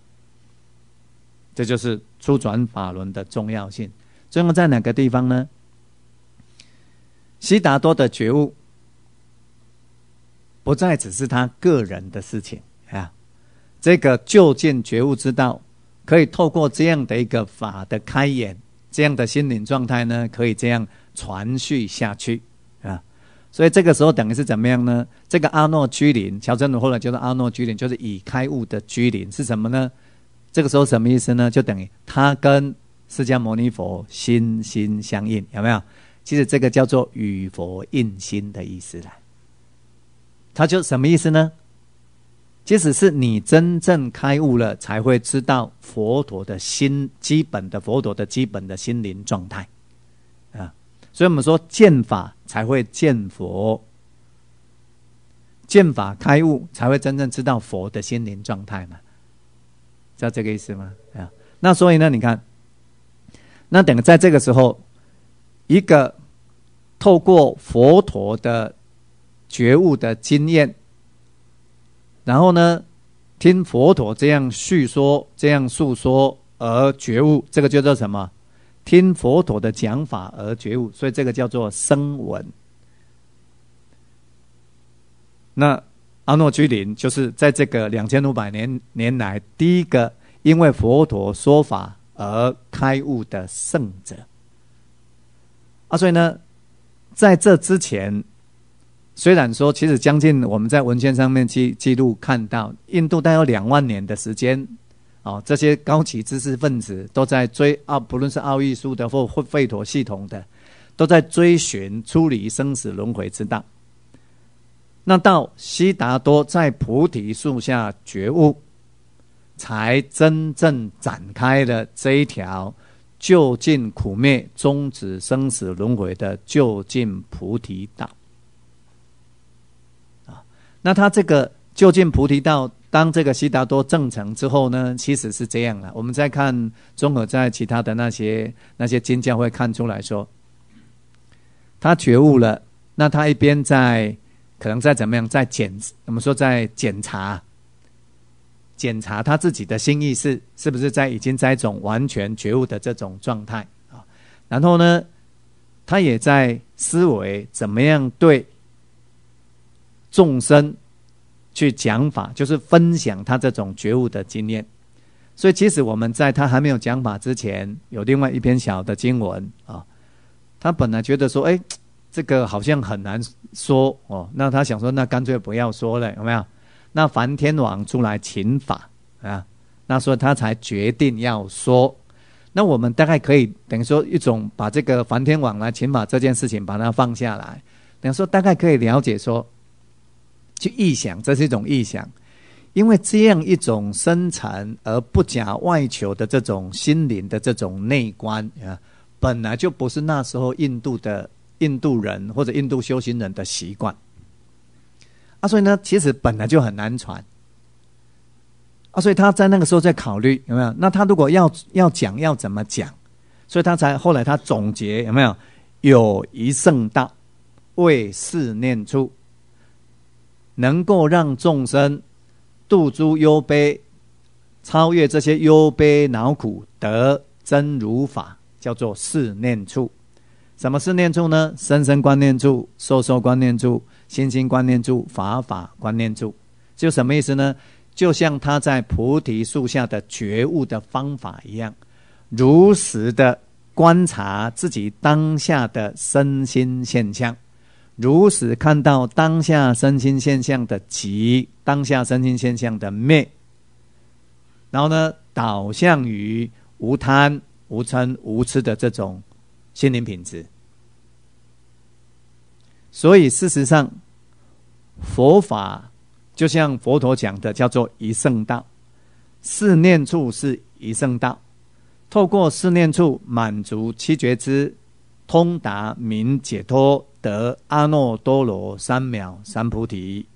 这就是初转法轮的重要性。重要在哪个地方呢？悉达多的觉悟不再只是他个人的事情啊！这个究竟觉悟之道，可以透过这样的一个法的开演，这样的心灵状态呢，可以这样传续下去啊！所以这个时候等于是怎么样呢？这个阿耨居林，乔真如后来叫做阿耨居林，就是已开悟的居林是什么呢？这个时候什么意思呢？就等于他跟释迦牟尼佛心心相印，有没有？其实这个叫做与佛印心的意思啦。他就什么意思呢？即使是你真正开悟了，才会知道佛陀的心基本的佛陀的基本的心灵状态啊。所以我们说见法才会见佛，见法开悟才会真正知道佛的心灵状态嘛，知道这个意思吗？啊，那所以呢，你看，那等在这个时候。一个透过佛陀的觉悟的经验，然后呢，听佛陀这样叙说、这样述说而觉悟，这个叫做什么？听佛陀的讲法而觉悟，所以这个叫做声闻。那阿耨居林就是在这个两千五百年年来第一个因为佛陀说法而开悟的圣者。啊，所以呢，在这之前，虽然说其实将近我们在文献上面记记录看到，印度大概有两万年的时间，哦，这些高级知识分子都在追啊，不论是奥义书的或吠陀系统的，都在追寻出离生死轮回之道。那到悉达多在菩提树下觉悟，才真正展开了这一条。究竟苦灭终止生死轮回的究竟菩提道啊，那他这个究竟菩提道，当这个悉达多证成之后呢，其实是这样了。我们再看综合在其他的那些那些经教会看出来说，他觉悟了，那他一边在可能在怎么样，在检我们说在检查。检查他自己的心意识是不是在已经在一种完全觉悟的这种状态啊？然后呢，他也在思维怎么样对众生去讲法，就是分享他这种觉悟的经验。所以，其实我们在他还没有讲法之前，有另外一篇小的经文啊。他本来觉得说，哎，这个好像很难说哦，那他想说，那干脆不要说了，有没有？那梵天王出来请法啊，那所以他才决定要说。那我们大概可以等于说一种把这个梵天王来请法这件事情把它放下来，等于说大概可以了解说，去臆想，这是一种臆想，因为这样一种深沉而不假外求的这种心灵的这种内观啊，本来就不是那时候印度的印度人或者印度修行人的习惯啊，所以呢，其实本来就很难传啊，所以他在那个时候在考虑有没有？那他如果要要讲要怎么讲，所以他才后来他总结有没有？有一圣道，为世念出，能够让众生度诸忧悲，超越这些忧悲恼苦，得真如法，叫做四念处。什么四念处呢？生生观念处、受受观念处、心心观念处、法法观念处。就什么意思呢？就像他在菩提树下的觉悟的方法一样，如实的观察自己当下的身心现象，如实看到当下身心现象的集，当下身心现象的灭，然后呢，导向于无贪、无嗔、无痴的这种心灵品质。所以事实上，佛法就像佛陀讲的，叫做一圣道。四念处是一圣道，透过四念处满足七觉支，通达明解脱，得阿耨多罗三藐三菩提，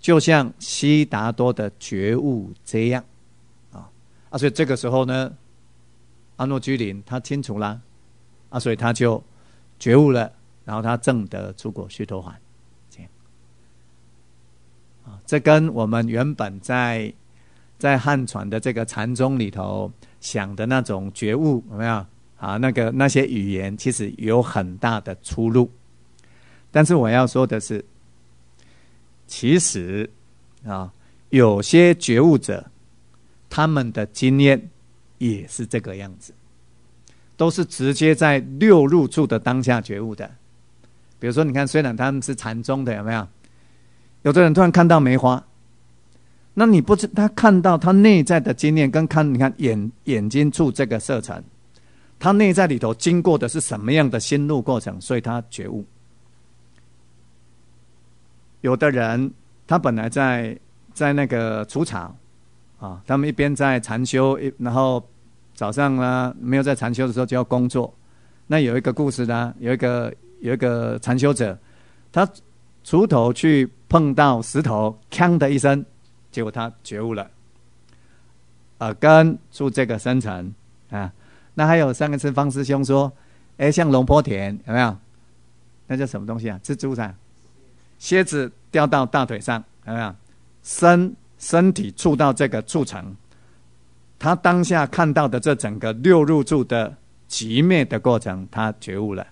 就像悉达多的觉悟这样。啊，所以这个时候呢，阿耨居林他清楚啦，啊，所以他就觉悟了，然后他证得出果须陀洹，这样。啊，这跟我们原本在在汉传的这个禅宗里头想的那种觉悟有没有啊？那个那些语言其实有很大的出入，但是我要说的是，其实啊，有些觉悟者，他们的经验也是这个样子，都是直接在六入处的当下觉悟的。比如说你看，虽然他们是禅宗的，有没有？有的人突然看到梅花，那你不知他看到他内在的经验，跟看你看眼眼睛处这个色尘，他内在里头经过的是什么样的心路过程，所以他觉悟。有的人他本来在在那个除草啊，他们一边在禅修，然后早上呢没有在禅修的时候就要工作。那有一个故事呢，有一个有一个禅修者，他锄头去碰到石头，锵的一声，结果他觉悟了。耳根住这个深层啊，那还有上一次方师兄说，哎，像龙坡田有没有？那叫什么东西啊？蜘蛛啥？蝎子掉到大腿上有没有？身。身体触到这个触层，他当下看到的这整个六入处的寂灭的过程，他觉悟了。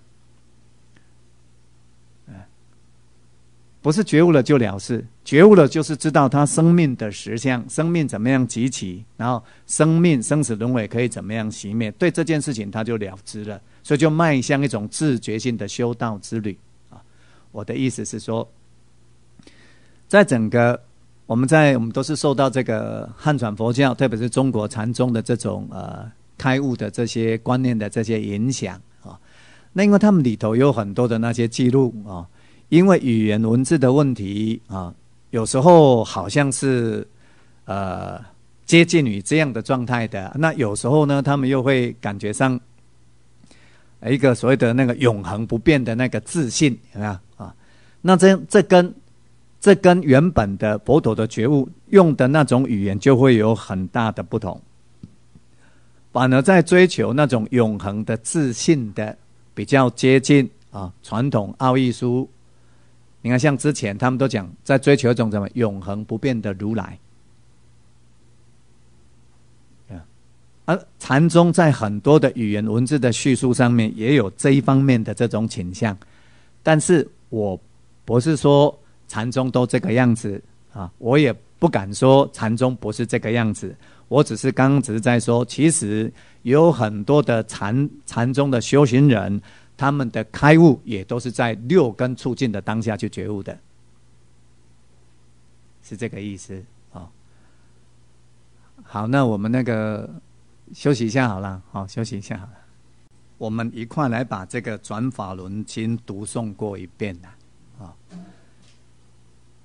不是觉悟了就了事，觉悟了就是知道他生命的实相，生命怎么样集齐，然后生命生死轮回可以怎么样熄灭，对这件事情他就了知了，所以就迈向一种自觉性的修道之旅啊。我的意思是说，在整个我们在我们都是受到这个汉传佛教，特别是中国禅宗的这种呃开悟的这些观念的这些影响啊、哦。那因为他们里头有很多的那些记录啊、哦，因为语言文字的问题啊、哦，有时候好像是呃接近于这样的状态的。那有时候呢，他们又会感觉上一个所谓的那个永恒不变的那个自信啊啊。那这这跟这跟原本的佛陀的觉悟用的那种语言就会有很大的不同，反而在追求那种永恒的自信的比较接近啊传统奥义书。你看像之前他们都讲在追求一种什么永恒不变的如来，而禅宗在很多的语言文字的叙述上面也有这一方面的这种倾向，但是我不是说禅宗都这个样子啊，我也不敢说禅宗不是这个样子。我只是刚刚只是在说，其实有很多的禅禅宗的修行人，他们的开悟也都是在六根促进的当下去觉悟的，是这个意思啊。好，那我们那个休息一下好了，好，休息一下好了。我们一块来把这个《转法轮经》读诵过一遍啦。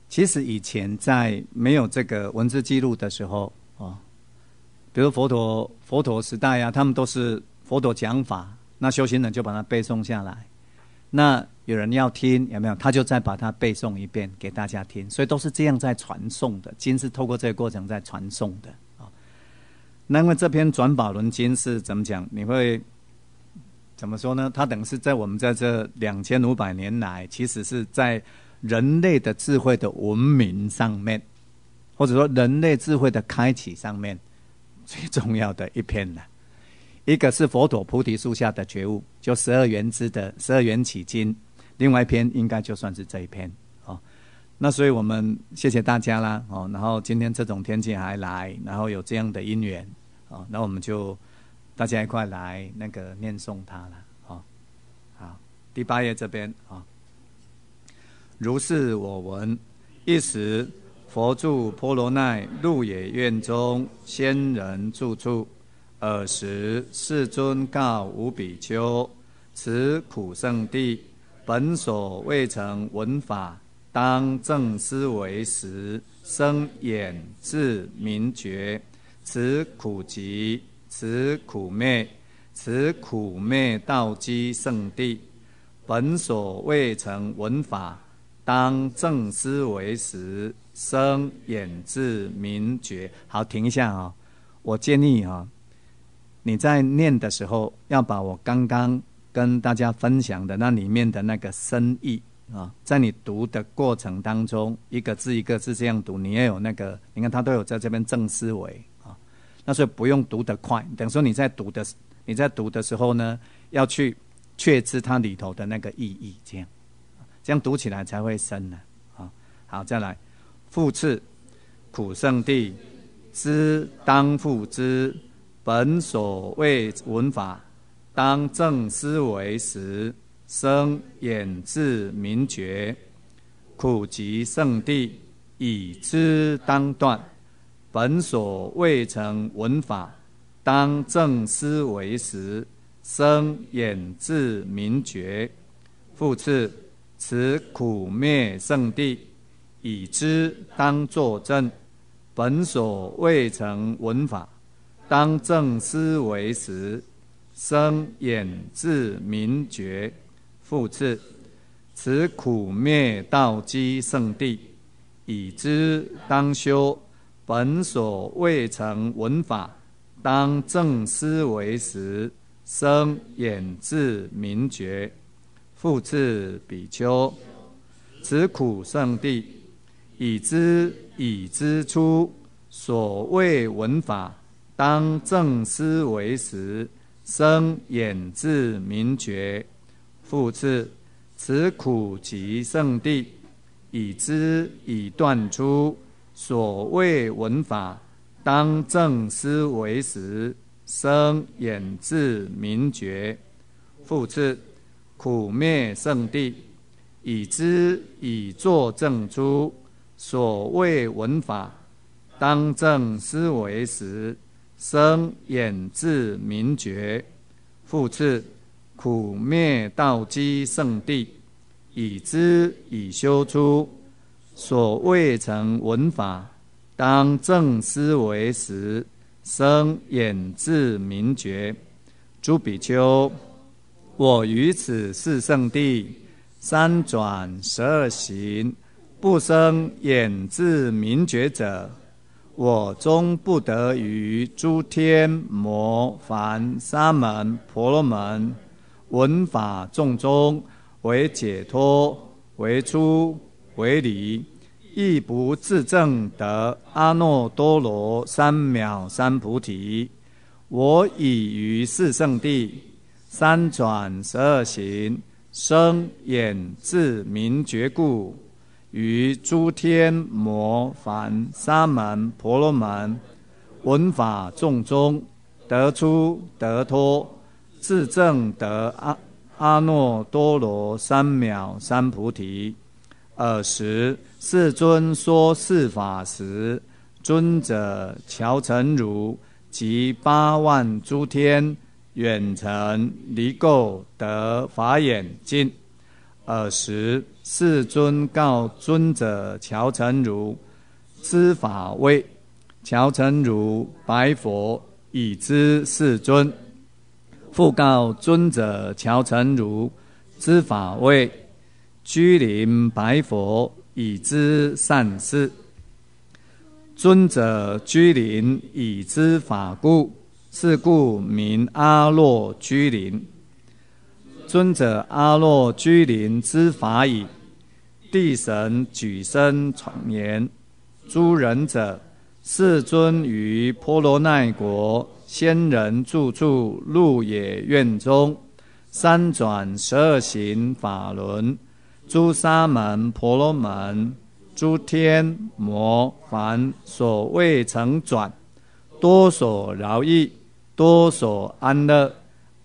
其实以前在没有这个文字记录的时候啊、哦，比如佛陀佛陀时代啊，他们都是佛陀讲法，那修行人就把它背诵下来。那有人要听有没有？他就再把它背诵一遍给大家听，所以都是这样在传送的。经是透过这个过程在传送的啊、哦。那因为这篇转法轮经是怎么讲？你会怎么说呢？它等于是在我们在这两千五百年来，其实是在人类的智慧的文明上面，或者说人类智慧的开启上面最重要的一篇了。一个是佛陀菩提树下的觉悟，就十二缘支的十二缘起经；另外一篇应该就算是这一篇哦。那所以我们谢谢大家啦哦。然后今天这种天气还来，然后有这样的因缘哦，那我们就大家一块来那个念诵它了哦。好，第八页这边啊、哦，如是我闻，一时佛住波罗奈鹿野苑中仙人住处。尔时世尊告五比丘：此苦圣地，本所未曾闻法，当正思维时，生眼智明觉。此苦集，此苦灭，此苦灭道基圣地，本所未曾闻法，当正思维时，生眼智明觉。好，停一下啊、哦！我建议啊、哦。你在念的时候，要把我刚刚跟大家分享的那里面的那个深意啊，在你读的过程当中，一个字一个字这样读，你也有那个，你看他都有在这边正思维啊，那所以不用读得快，等于说你在读的你在读的时候呢，要去确知它里头的那个意义，这样这样读起来才会深呢啊。好，再来，复次，苦圣地，知当复知。本所谓闻法，当正思维时，生眼智明觉。苦集圣地，已知当断。本所未曾闻法，当正思维时，生眼智明觉。复次，此苦灭圣地，已知当作证。本所未曾闻法。当正思维时，生眼智明觉。复次，此苦灭道基圣地，已知当修。本所未曾闻法，当正思维时，生眼智明觉。复次，比丘，此苦圣地，已知已知出。所谓闻法，当正思维时，生眼智明觉。复次，此苦集圣地，已知已断出。所谓闻法，当正思维时，生眼智明觉。复次，苦灭圣地，已知已作证出。所谓闻法，当正思维时，生眼智明觉。复次，苦灭道基圣地，已知已修出。所未曾闻法，当正思维时，生眼智明觉。诸比丘，我于此四圣地三转十二行，不生眼智明觉者，我终不得于诸天魔梵沙门婆罗门闻法众中为解脱，为出，为离，亦不自证得阿耨多罗三藐三菩提。我已于四圣地三转十二行，生眼智明觉故，于诸天魔梵沙门婆罗门闻法众中，得出得脱，自证得阿阿耨多罗三藐三菩提。尔时世尊说是法时，尊者樵成如及八万诸天远尘离垢得法眼净。尔时世尊告尊者樵成如：知法位。樵成如白佛：已知世尊。复告尊者樵成如：知法位，居临白佛，以知善事。尊者居临，以知法故，是故名阿若居临。尊者阿若居临知法已，地神举身传言：诸仁者，世尊于婆罗奈国仙人住处鹿野苑中，三转十二行法轮，诸沙门婆罗门，诸天魔梵所未曾转，多所饶益，多所安乐，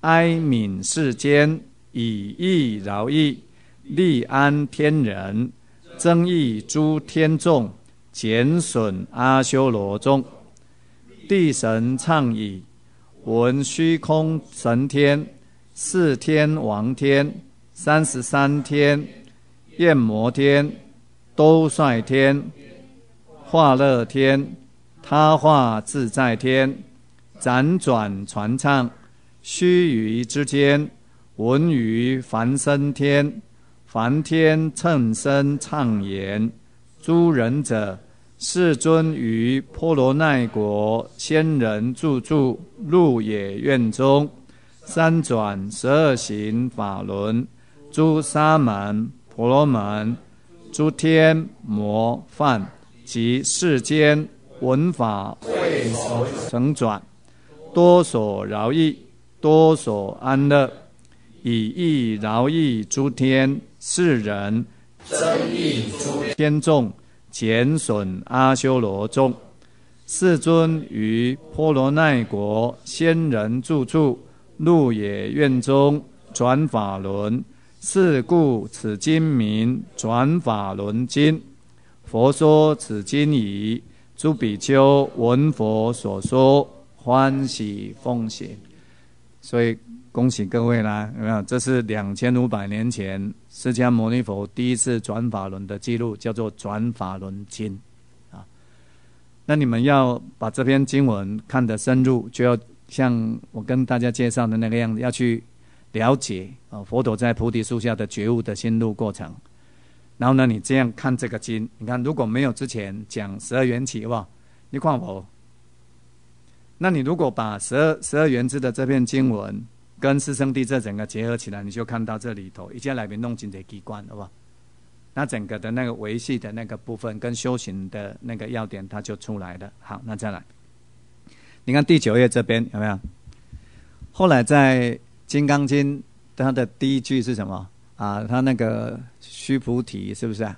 哀悯世间，以益饶益，利安天人，增益诸天众，减损阿修罗众。地神唱已，闻虚空神天、四天王天、三十三天、焰摩天、兜率天、化乐天、他化自在天，辗转传唱，须臾之间，闻于梵身天。梵天乘身唱言：诸仁者，世尊于婆罗奈国仙人住处鹿野苑中，三转十二行法轮，诸沙门婆罗门，诸天魔梵及世间闻法成转，多所饶益，多所安乐，以益饶益诸天世人，增益诸天众，减损阿修罗众。世尊于婆罗奈国仙人住处鹿野苑中转法轮，是故此经名转法轮经。佛说此经已，诸比丘闻佛所说，欢喜奉行。所以恭喜各位啦！有没有？这是两千五百年前释迦牟尼佛第一次转法轮的记录，叫做《转法轮经》啊。那你们要把这篇经文看得深入，就要像我跟大家介绍的那个样子，要去了解啊佛陀在菩提树下的觉悟的心路过程。然后呢，你这样看这个经，你看如果没有之前讲十二缘起，好不好？你看我，那你如果把十二十二缘支的这篇经文跟四圣谛这整个结合起来，你就看到这里头一切来宾弄进的机关，好不好？那整个的那个维系的那个部分跟修行的那个要点，它就出来了。好，那再来，你看第九页这边有没有？后来在《金刚经》它的第一句是什么啊？他那个须菩提是不是啊？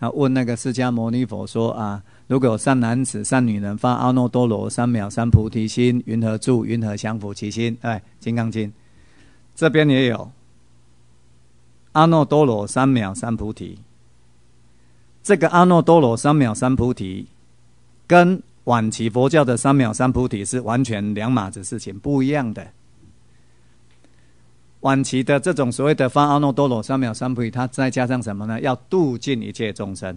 他问那个释迦牟尼佛说啊，如果有善男子、善女人发阿耨多罗三藐三菩提心，云何住？云何降伏其心？哎，《金刚经》这边也有阿耨多罗三藐三菩提。这个阿耨多罗三藐三菩提，跟晚期佛教的三藐三菩提是完全两码子事情，不一样的。晚期的这种所谓的发阿耨多罗三藐三菩提，它再加上什么呢？要度尽一切众生，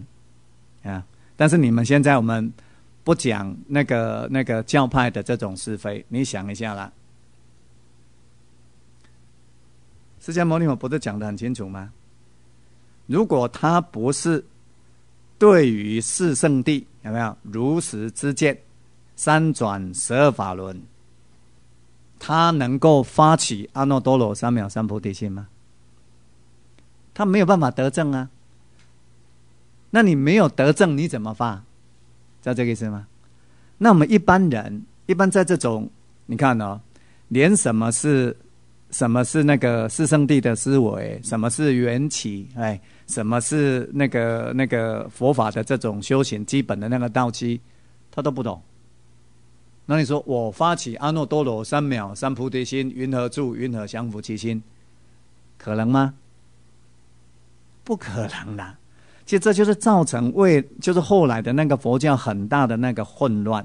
啊！但是你们现在我们不讲那个那个教派的这种是非，你想一下啦。释迦牟尼佛不是讲得很清楚吗？如果他不是对于四圣谛有没有如实之见，三转十二法轮，他能够发起阿耨多罗三藐三菩提心吗？他没有办法得证啊。那你没有得证，你怎么发？知道这个意思吗？那我们一般人，一般在这种，你看哦，连什么是什么是那个四圣谛的思维，什么是缘起，哎，什么是那个那个佛法的这种修行基本的那个道基，他都不懂。那你说我发起阿耨多罗三藐三菩提心，云何住？云何降伏其心？可能吗？不可能啦！其实这就是造成为就是后来的那个佛教很大的那个混乱。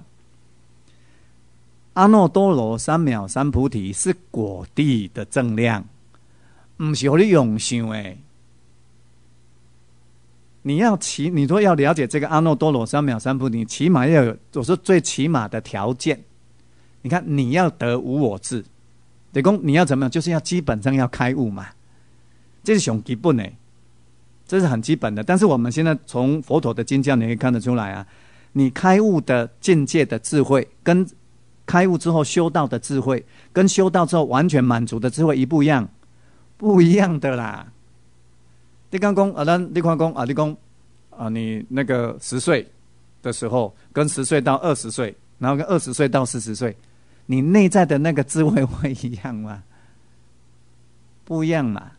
阿耨多罗三藐三菩提是果地的正量，不是让你用想的。你要起，你说要了解这个阿耨多罗三藐三菩提，你起码要有，我说最起码的条件。你看，你要得无我智，得功，你要怎么样？就是要基本上要开悟嘛。这是上基本的，这是很基本的。但是我们现在从佛陀的经教，你可以看得出来啊，你开悟的境界的智慧，跟开悟之后修道的智慧，跟修道之后完全满足的智慧一不一样？不一样的啦。你刚讲啊，咱你看讲啊，你讲啊，你那个十岁的时候，跟十岁到二十岁，然后跟二十岁到四十岁，你内在的那个智慧会一样吗？不一样嘛，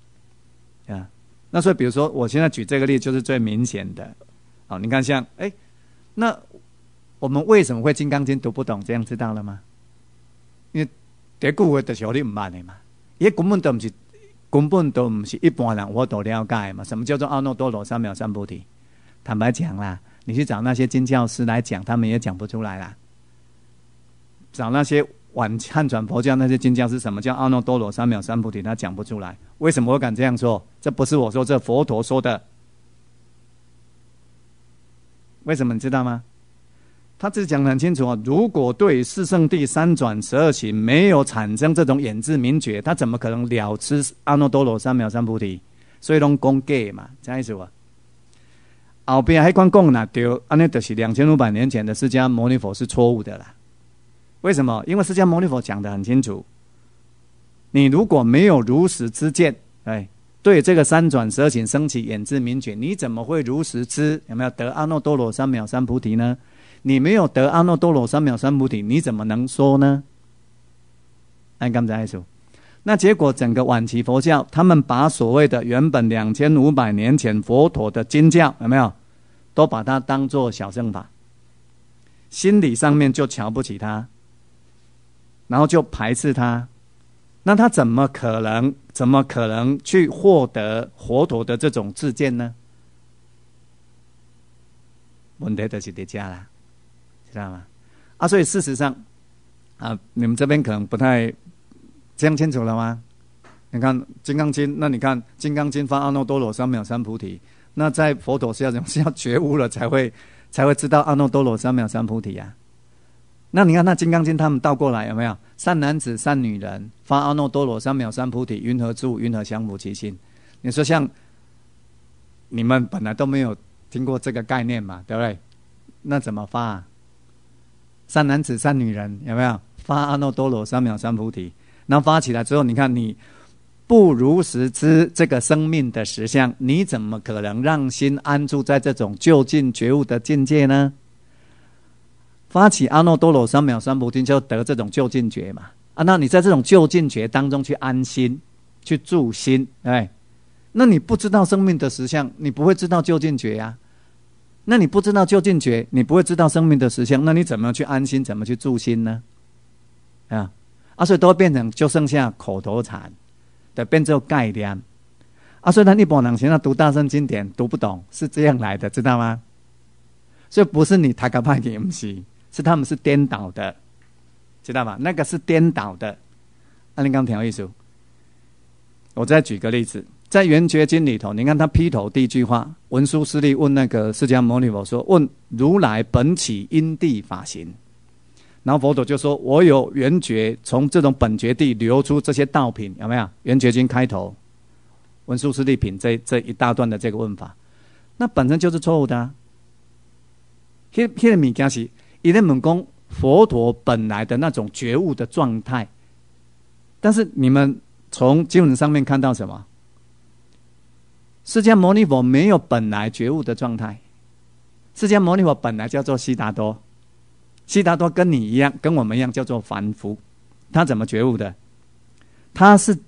啊，那所以比如说，我现在举这个例就是最明显的，好，你看像，哎，那我们为什么会《金刚经》读不懂？这样知道了吗？因为这句话就是你唔捌的嘛，也根本都唔是，根本都唔是一般人我都了解嘛。什么叫做阿耨多罗三藐三菩提？坦白讲啦，你去找那些经教师来讲，他们也讲不出来啦。找那些晚汉传佛教那些经教是什么叫阿耨多罗三藐三菩提，他讲不出来。为什么我敢这样说？这不是我说，这佛陀说的。为什么你知道吗？他只讲得很清楚啊！如果对四圣谛三转十二行没有产生这种眼智明觉，他怎么可能了知阿耨多罗三藐三菩提？所以拢讲假嘛，这意思啊。后边还讲讲哪对，安尼就是两千五百年前的释迦牟尼佛是错误的啦。为什么？因为释迦牟尼佛讲得很清楚，你如果没有如实知见，哎，对这个三转十二行升起眼智明觉，你怎么会如实知？有没有得阿耨多罗三藐三菩提呢？你没有得阿耨多罗三藐三菩提，你怎么能说呢？按刚才来说，那结果整个晚期佛教，他们把所谓的原本两千五百年前佛陀的经教，有没有，都把它当作小乘法，心理上面就瞧不起它。然后就排斥他，那他怎么可能怎么可能去获得佛陀的这种自见呢？问题就是在这啦，知道吗？啊，所以事实上，啊，你们这边可能不太这样清楚了吗？你看《金刚经》，那你看《金刚经》发阿耨多罗三藐三菩提，那在佛陀是要怎么是要觉悟了才会才会知道阿耨多罗三藐三菩提呀、啊？那你看那《金刚经》他们倒过来有没有？善男子善女人发阿耨多罗三藐三菩提，云何住？云何降伏其心？你说像你们本来都没有听过这个概念嘛，对不对？那怎么发、啊、善男子善女人有没有发阿耨多罗三藐三菩提？然后发起来之后，你看你不如实知这个生命的实相，你怎么可能让心安住在这种究竟觉悟的境界呢？发起阿耨多罗三藐三菩提，就得这种究竟觉嘛。啊，那你在这种究竟觉当中去安心，去住心，哎，那你不知道生命的实相，你不会知道究竟觉呀、啊。那你不知道究竟觉，你不会知道生命的实相，那你怎么去安心，怎么去住心呢？啊，啊，所以都变成就剩下口头禅，得变成概念。啊，所以咱一般人现在读大乘经典读不懂，是这样来的，知道吗？所以不是你塔卡派给 M C。是他们是颠倒的，知道吗？那个是颠倒的。啊，你刚听有意思。我再举个例子，在《圆觉经》里头，你看他劈头第一句话，文殊师利问那个释迦牟尼佛说：“问如来本起因地法行。”然后佛陀就说：“我有圆觉，从这种本觉地流出这些道品，有没有？”《圆觉经》开头，文殊师利品这这一大段的这个问法，那本身就是错误的、啊。迄迄个物件是。伊在问讲佛陀本来的那种觉悟的状态，但是你们从经文上面看到什么？释迦牟尼佛没有本来觉悟的状态。释迦牟尼佛本来叫做悉达多，悉达多跟你一样，跟我们一样叫做凡夫。他怎么觉悟的？他是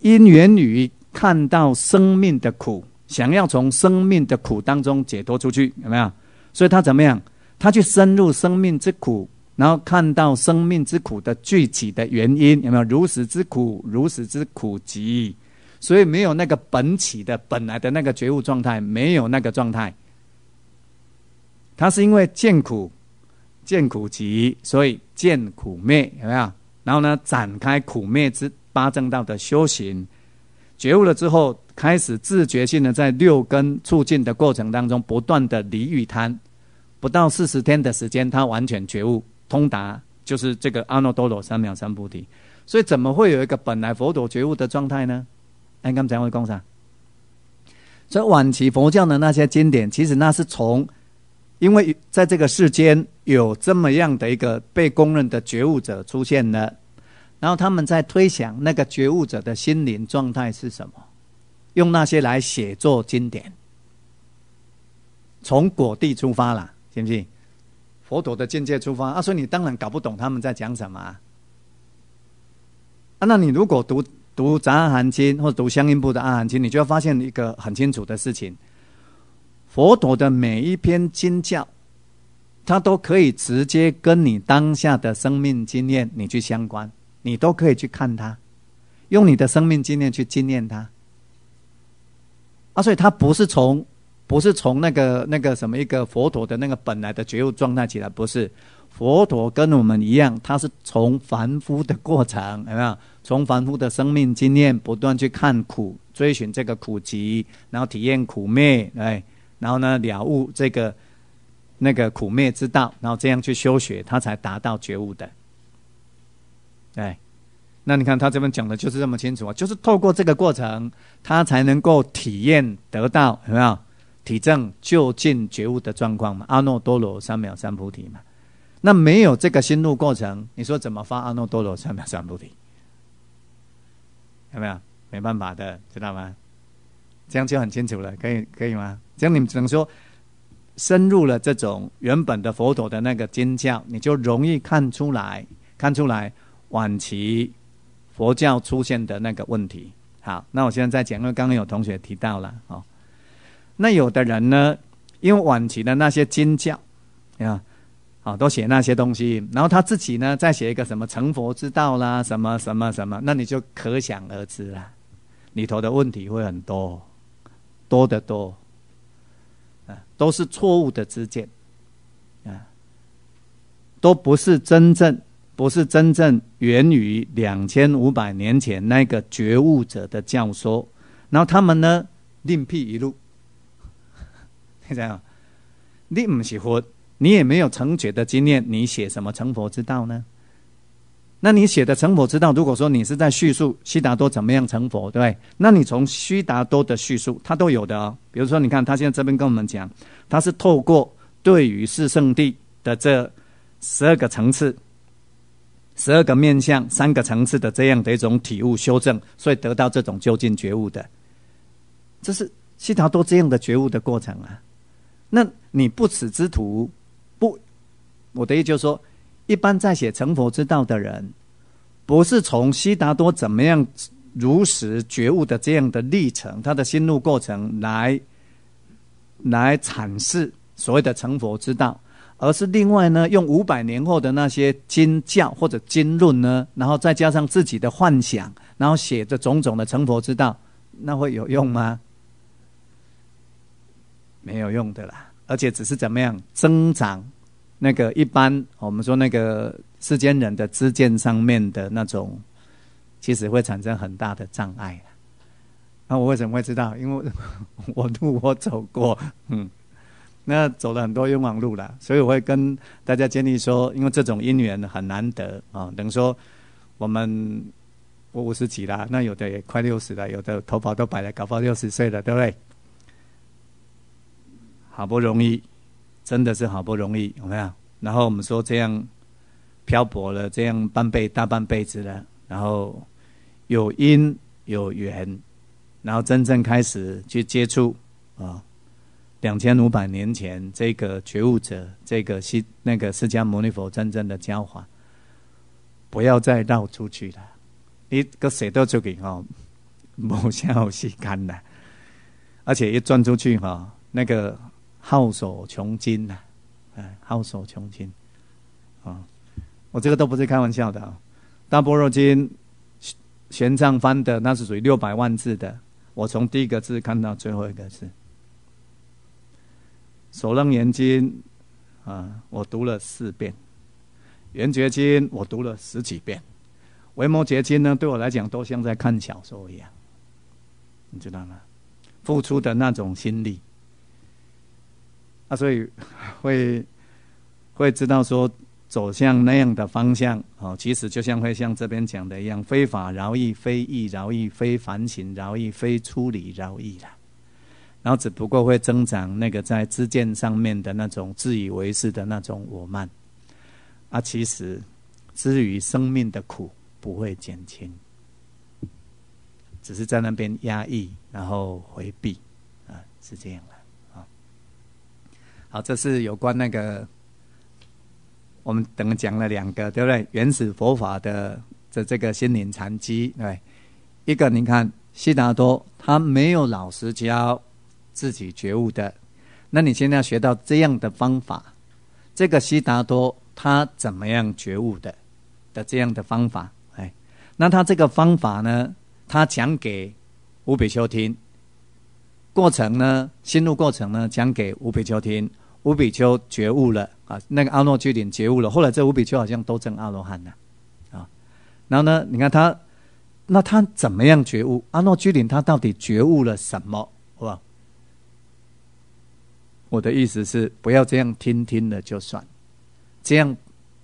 因缘于看到生命的苦，想要从生命的苦当中解脱出去，有没有？所以他怎么样？他去深入生命之苦，然后看到生命之苦的具体的原因，有没有？如实之苦，如实之苦集，所以没有那个本起的本来的那个觉悟状态，没有那个状态。他是因为见苦，见苦集，所以见苦灭，有没有？然后呢，展开苦灭之八正道的修行，觉悟了之后，开始自觉性的在六根促进的过程当中，不断的离欲贪。不到四十天的时间，他完全觉悟通达，就是这个阿耨多罗三藐三菩提。所以怎么会有一个本来佛陀觉悟的状态呢？哎，刚才我讲啥？所以晚期佛教的那些经典，其实那是从，因为在这个世间有这么样的一个被公认的觉悟者出现了，然后他们在推想那个觉悟者的心灵状态是什么，用那些来写作经典，从果地出发啦，信不信？佛陀的境界出发啊，所以你当然搞不懂他们在讲什么啊。啊那你如果读读杂阿含经或者读相应部的阿含经，你就要发现一个很清楚的事情：佛陀的每一篇经教，它都可以直接跟你当下的生命经验你去相关，你都可以去看它，用你的生命经验去经验它。啊，所以它不是从不是从那个那个什么一个佛陀的那个本来的觉悟状态起来，不是。佛陀跟我们一样，他是从凡夫的过程，有没有？从凡夫的生命经验不断去看苦，追寻这个苦集，然后体验苦灭，哎，然后呢了悟这个那个苦灭之道，然后这样去修学，他才达到觉悟的。哎，那你看他这边讲的就是这么清楚啊，就是透过这个过程，他才能够体验得到，有没有？体证究竟觉悟的状况嘛，阿耨多罗三藐三菩提嘛。那没有这个心路过程，你说怎么发阿耨多罗三藐三菩提？有没有？没办法的，知道吗？这样就很清楚了，可以可以吗？这样你们只能说深入了这种原本的佛陀的那个经教，你就容易看出来，看出来晚期佛教出现的那个问题。好，那我现在在讲，因为刚刚有同学提到了哦，那有的人呢，因为晚期的那些经教啊。好，都写那些东西，然后他自己呢再写一个什么成佛之道啦，什么什么什么，那你就可想而知啦，里头的问题会很多，多得多，啊，都是错误的知见，啊，都不是真正，不是真正源于两千五百年前那个觉悟者的教说，然后他们呢另辟一路，你讲，你不是佛。你也没有成觉的经验，你写什么成佛之道呢？那你写的成佛之道，如果说你是在叙述悉达多怎么样成佛，对不对？那你从悉达多的叙述，他都有的哦。比如说，你看他现在这边跟我们讲，他是透过对于四圣谛的这十二个层次、十二个面向、三个层次的这样的一种体悟修正，所以得到这种究竟觉悟的。这是悉达多这样的觉悟的过程啊。那你不耻之徒。我的意思就是说，一般在写成佛之道的人，不是从悉达多怎么样如实觉悟的这样的历程，他的心路过程来来阐释所谓的成佛之道，而是另外呢用五百年后的那些经教或者经论呢，然后再加上自己的幻想，然后写着种种的成佛之道，那会有用吗？没有用的啦，而且只是怎么样增长。那个一般我们说那个世间人的知见上面的那种，其实会产生很大的障碍。那我为什么会知道？因为我路我走过，嗯，那走了很多冤枉路了，所以我会跟大家建议说，因为这种因缘很难得啊、哦。等于说我们我五十几了，那有的也快六十了，有的头发都白了，搞不好六十岁了，对不对？好不容易。真的是好不容易，有没有？然后我们说这样漂泊了，这样半辈大半辈子了，然后有因有缘，然后真正开始去接触啊，两千五百年前这个觉悟者，这个西那个释迦牟尼佛真正的教法，不要再绕出去了，你个谁都出去哦，无效时间了，而且一转出去哈、哦，那个。皓首穷经呐，哎，皓首穷经，啊，我这个都不是开玩笑的啊、哦。大般若经玄奘翻的，那是属于六百万字的，我从第一个字看到最后一个字。首楞严经啊，我读了四遍；圆觉经我读了十几遍；维摩诘经呢，对我来讲都像在看小说一样，你知道吗？付出的那种心力。啊，所以会会知道说走向那样的方向哦，其实就像会像这边讲的一样，非法饶益，非义饶益，非反省饶益，非出离饶益啦。然后只不过会增长那个在知见上面的那种自以为是的那种我慢啊。其实至于生命的苦不会减轻，只是在那边压抑，然后回避啊，是这样的啊。好，这是有关那个我们等下讲了两个，对不对？原始佛法的这这个心灵禅机，对，一个你看悉达多他没有老实教自己觉悟的，那你现在要学到这样的方法，这个悉达多他怎么样觉悟的的这样的方法，哎，那他这个方法呢，他讲给五比丘听，过程呢，心路过程呢，讲给五比丘听，五比丘觉悟了啊，那个阿耨居里觉悟了，后来这五比丘好像都证阿罗汉了啊。然后呢，你看他，那他怎么样觉悟？阿耨居里他到底觉悟了什么？好吧？我的意思是，不要这样听听了就算。这样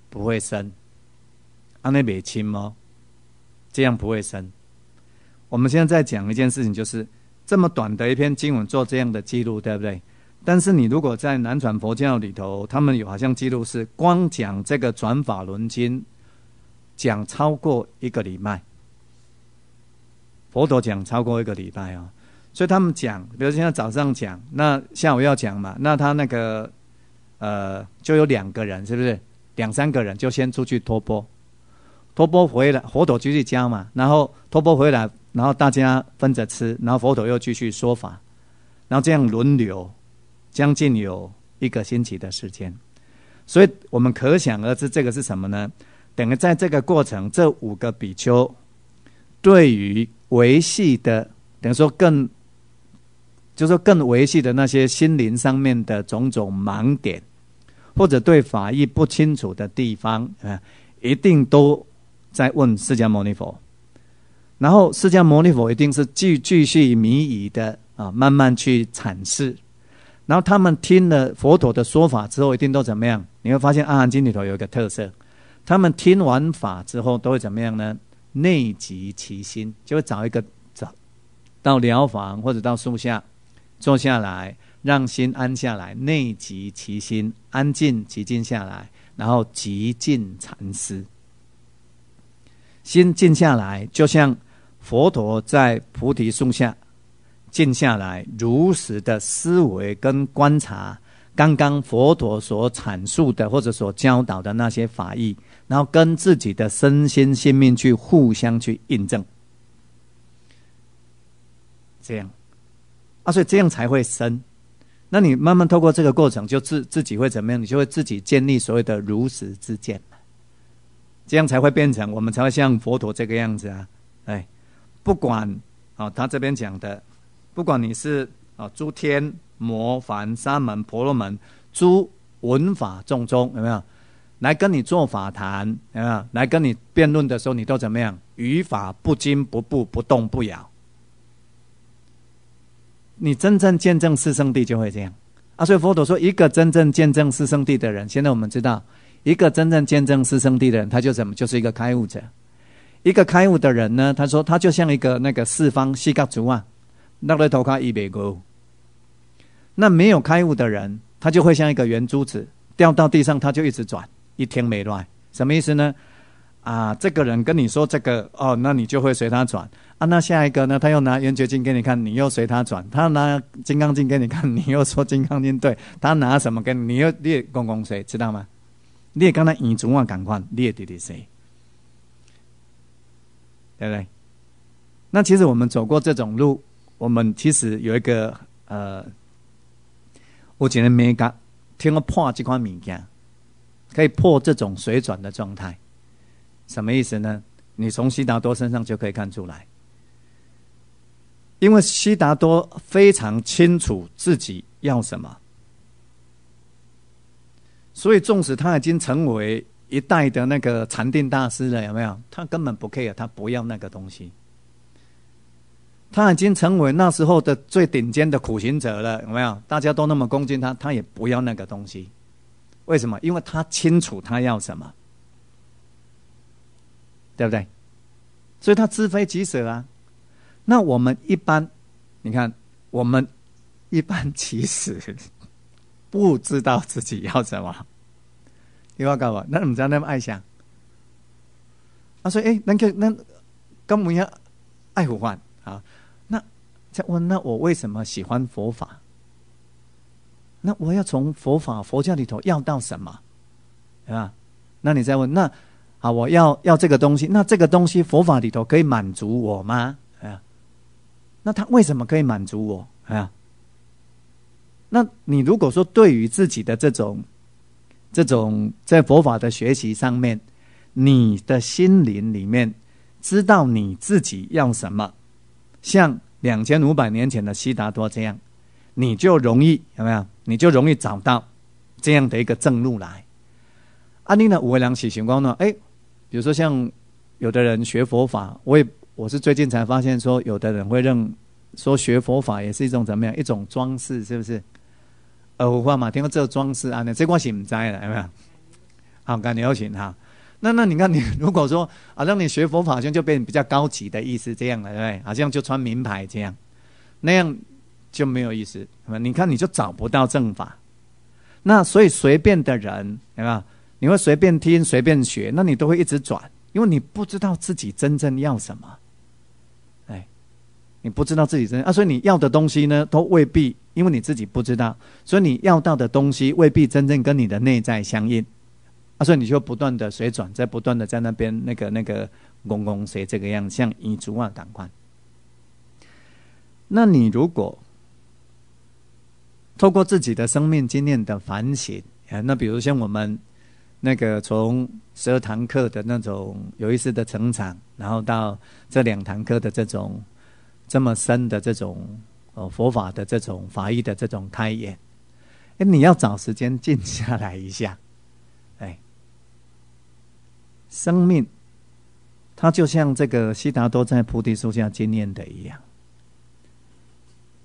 不会生，安内美亲哦，这样不会生。我们现在在讲一件事情，就是这么短的一篇经文做这样的记录，对不对？但是你如果在南传佛教里头，他们有好像记录是光讲这个转法轮经，讲超过一个礼拜，佛陀讲超过一个礼拜哦，所以他们讲，比如现在早上讲，那下午要讲嘛，那他那个。呃，就有两个人，是不是？两三个人就先出去托钵，托钵回来，佛陀继续教嘛。然后托钵回来，然后大家分着吃，然后佛陀又继续说法，然后这样轮流，将近有一个星期的时间。所以我们可想而知，这个是什么呢？等于在这个过程，这五个比丘对于维系的，等于说更，就是说更维系的那些心灵上面的种种盲点。或者对法义不清楚的地方，啊，一定都在问释迦牟尼佛，然后释迦牟尼佛一定是继继续迷疑的啊，慢慢去阐释。然后他们听了佛陀的说法之后，一定都怎么样？你会发现《阿含经》里头有一个特色，他们听完法之后都会怎么样呢？内集其心，就会找一个找到寮房或者到树下坐下来。让心安下来，内集其心，安静寂静下来，然后极尽禅思。心静下来，就像佛陀在菩提树下静下来，如实的思维跟观察刚刚佛陀所阐述的或者所教导的那些法义，然后跟自己的身心性命去互相去印证，这样啊，所以这样才会生。那你慢慢透过这个过程，就自自己会怎么样？你就会自己建立所谓的如实之见，这样才会变成我们才会像佛陀这个样子啊！哎，不管啊、哦，他这边讲的，不管你是啊、哦、诸天魔梵沙门婆罗门诸闻法众中有没有来跟你做法坛，有没有来跟你辩论的时候，你都怎么样？于法不惊不怖，不动不摇。你真正见证四圣谛就会这样啊，所以佛陀说，一个真正见证四圣谛的人，现在我们知道，一个真正见证四圣谛的人，他就什么？就是一个开悟者。一个开悟的人呢，他说他就像一个那个四方四角竹啊，落在头上一百个。那没有开悟的人，他就会像一个圆珠子掉到地上，他就一直转，一天没乱。什么意思呢？啊，这个人跟你说这个哦，那你就会随他转啊。那下一个呢？他又拿《圆觉经》给你看，你又随他转；他拿《金刚经》给你看，你又说《金刚经》对；他拿什么给你，你又你也公公谁知道吗？你也跟他眼珠啊感官，你也弟弟谁，对不对？那其实我们走过这种路，我们其实有一个呃，我觉得没讲，听我破这款物件，可以破这种水转的状态。什么意思呢？你从悉达多身上就可以看出来，因为悉达多非常清楚自己要什么，所以纵使他已经成为一代的那个禅定大师了，有没有？他根本不 care， 他不要那个东西。他已经成为那时候的最顶尖的苦行者了，有没有？大家都那么恭敬他，他也不要那个东西。为什么？因为他清楚他要什么。对不对？所以他知非己舍啊。那我们一般，你看，我们一般其实不知道自己要什么。你话讲话，咱唔知咱爱啥。啊，所以诶，咱叫咱根本要爱佛法啊。那再问，那我为什么喜欢佛法？那我要从佛法、佛教里头要到什么，对吧？那你再问，那啊，我要要这个东西，那这个东西佛法里头可以满足我吗？啊，那他为什么可以满足我？啊？那你如果说对于自己的这种、这种在佛法的学习上面，你的心灵里面知道你自己要什么，像两千五百年前的悉达多这样，你就容易有没有？你就容易找到这样的一个正路来。啊，你呢？五位良喜行光呢？哎，比如说像有的人学佛法，我也我是最近才发现说，有的人会认说学佛法也是一种怎么样一种装饰，是不是？呃，我话嘛，听过这装饰啊，那这关系唔知了，有没有？好，感觉有请哈。那那你看，你如果说啊，让你学佛法，好像就变比较高级的意思这样了，对不对？好像就穿名牌这样，那样就没有意思。你看，你就找不到正法。那所以随便的人，对吧？你会随便听、随便学，那你都会一直转，因为你不知道自己真正要什么。你不知道自己真啊，所以你要的东西呢，都未必，因为你自己不知道，所以你要到的东西未必真正跟你的内在相应，啊，所以你就不断的水转，在不断的在那边那个那个公公谁这个样，像遗族啊，感官。那你如果透过自己的生命经验的反省，啊，那比如像我们那个从十二堂课的那种有意识的成长，然后到这两堂课的这种。这么深的这种呃佛法的这种法义的这种开演，哎，你要找时间静下来一下，哎，生命它就像这个悉达多在菩提树下经验的一样，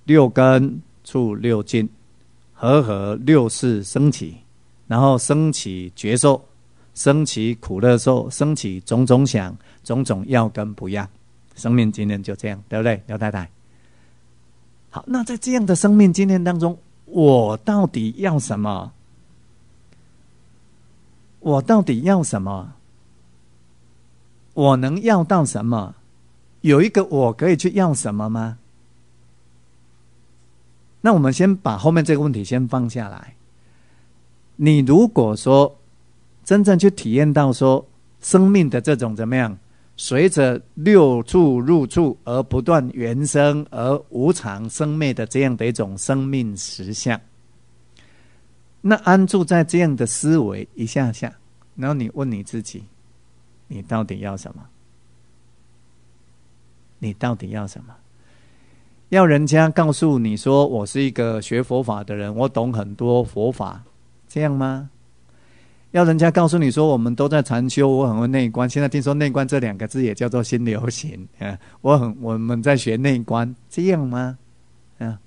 六根触六境，和合六识生起，然后生起觉受，生起苦乐受，生起种种想，种种要跟不要。生命经验就这样，对不对，刘太太？好，那在这样的生命经验当中，我到底要什么？我到底要什么？我能要到什么？有一个我可以去要什么吗？那我们先把后面这个问题先放下来。你如果说真正去体验到说生命的这种怎么样？随着六处入处而不断原生而无常生灭的这样的一种生命实相，那安住在这样的思维一下下，然后你问你自己，你到底要什么？你到底要什么？要人家告诉你说我是一个学佛法的人，我懂很多佛法，这样吗？要人家告诉你说我们都在禅修，我很会内观，现在听说内观这两个字也叫做新流行，啊，我很我们在学内观，这样吗？啊，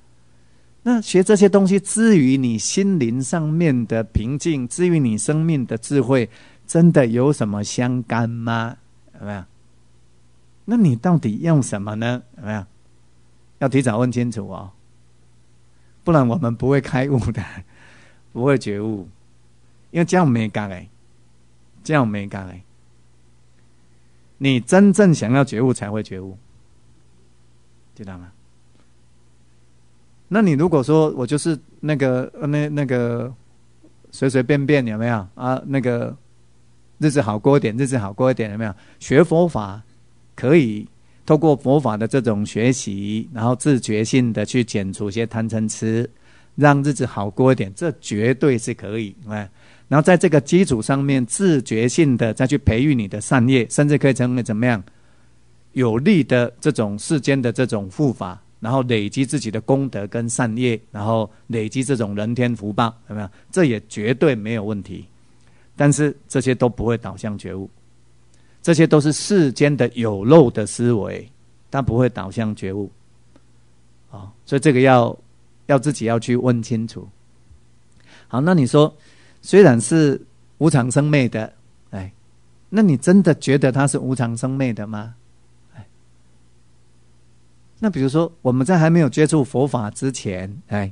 那学这些东西至于你心灵上面的平静，至于你生命的智慧，真的有什么相干吗？有没有？那你到底要什么呢？有没有？要提早问清楚哦，不然我们不会开悟的，不会觉悟。因为这样没干哎，这样没干哎。你真正想要觉悟才会觉悟，知道吗？那你如果说我就是那个那那个随随便便有没有啊？那个日子好过一点，日子好过一点有没有？学佛法可以透过佛法的这种学习，然后自觉性的去减除一些贪嗔痴，让日子好过一点，这绝对是可以，哎。然后在这个基础上面，自觉性的再去培育你的善业，甚至可以成为怎么样有利的这种世间的这种护法，然后累积自己的功德跟善业，然后累积这种人天福报，有没有？这也绝对没有问题。但是这些都不会导向觉悟，这些都是世间的有漏的思维，它不会导向觉悟。哦，所以这个要要自己要去问清楚。好，那你说虽然是无常生灭的，哎，那你真的觉得它是无常生灭的吗？哎，那比如说我们在还没有接触佛法之前，哎，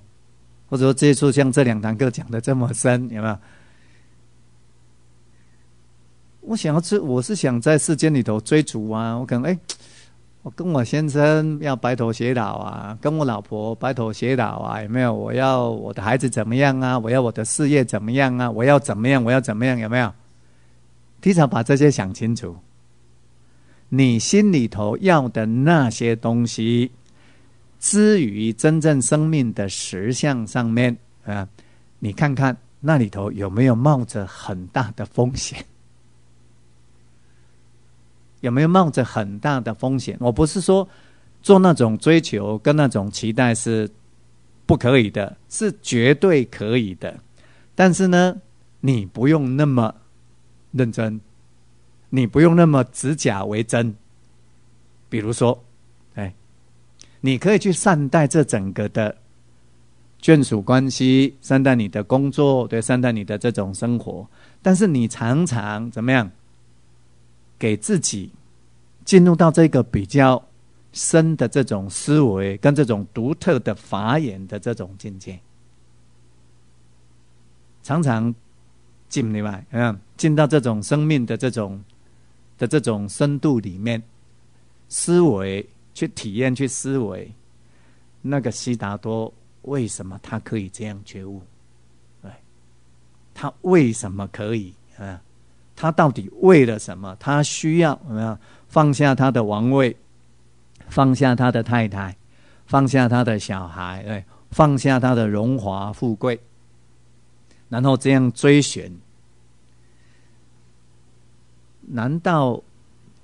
或者说接触像这两堂课讲的这么深，有没有？我想要知，我是想在世间里头追逐啊，我可能哎，我跟我先生要白头偕老啊，跟我老婆白头偕老啊，有没有？我要我的孩子怎么样啊？我要我的事业怎么样啊？我要怎么样？我要怎么样？有没有？提早把这些想清楚。你心里头要的那些东西，至于真正生命的实相上面啊，你看看那里头有没有冒着很大的风险？有没有冒着很大的风险？我不是说做那种追求跟那种期待是不可以的，是绝对可以的。但是呢，你不用那么认真。你不用那么指甲为真，比如说，哎，你可以去善待这整个的眷属关系，善待你的工作，对，善待你的这种生活。但是你常常怎么样，给自己进入到这个比较深的这种思维跟这种独特的法眼的这种境界，常常进里面，嗯，进到这种生命的这种。的这种深度里面，思维去体验去思维，那个悉达多为什么他可以这样觉悟？对，他为什么可以啊？他到底为了什么？他需要有没有放下他的王位，放下他的太太，放下他的小孩，对，放下他的荣华富贵，然后这样追寻。难道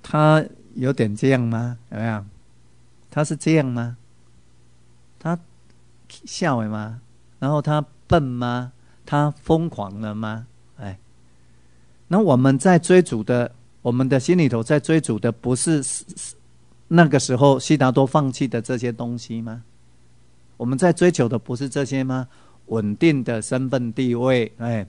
他有点这样吗？有没有？他是这样吗？他笑了吗？然后他笨吗？他疯狂了吗？哎，那我们在追逐的，我们的心里头在追逐的，不是那个时候悉达多放弃的这些东西吗？我们在追求的不是这些吗？稳定的身份地位，哎。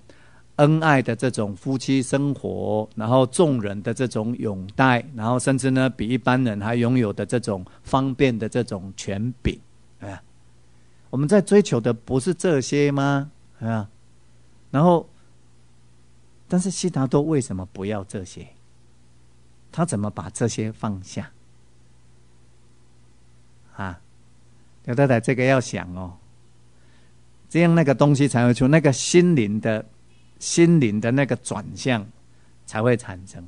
恩爱的这种夫妻生活，然后众人的这种拥戴，然后甚至呢比一般人还拥有的这种方便的这种权柄，啊，我们在追求的不是这些吗？啊，然后，但是悉达多为什么不要这些？他怎么把这些放下？啊，刘太太，这个要想哦，这样那个东西才会出那个心灵的。心灵的那个转向才会产生，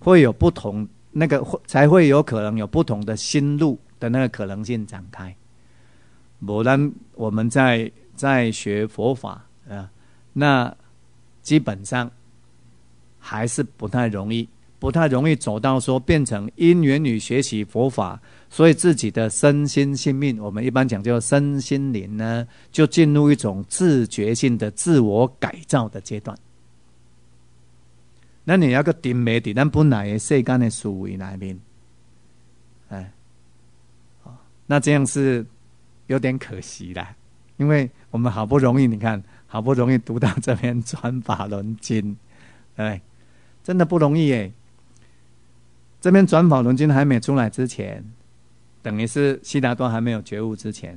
会有不同那个才会有可能有不同的心路的那个可能性展开。不然我们在在学佛法啊，那基本上还是不太容易，不太容易走到说变成因缘与学习佛法，所以自己的身心性命，我们一般讲叫身心灵呢，就进入一种自觉性的自我改造的阶段。那你要个定袂伫咱本来的世间的思维内面，哎，那这样是有点可惜啦，因为我们好不容易，你看，好不容易读到这篇《转法轮经》，哎，真的不容易耶。这边转法轮经还没出来之前，等于是悉达多还没有觉悟之前，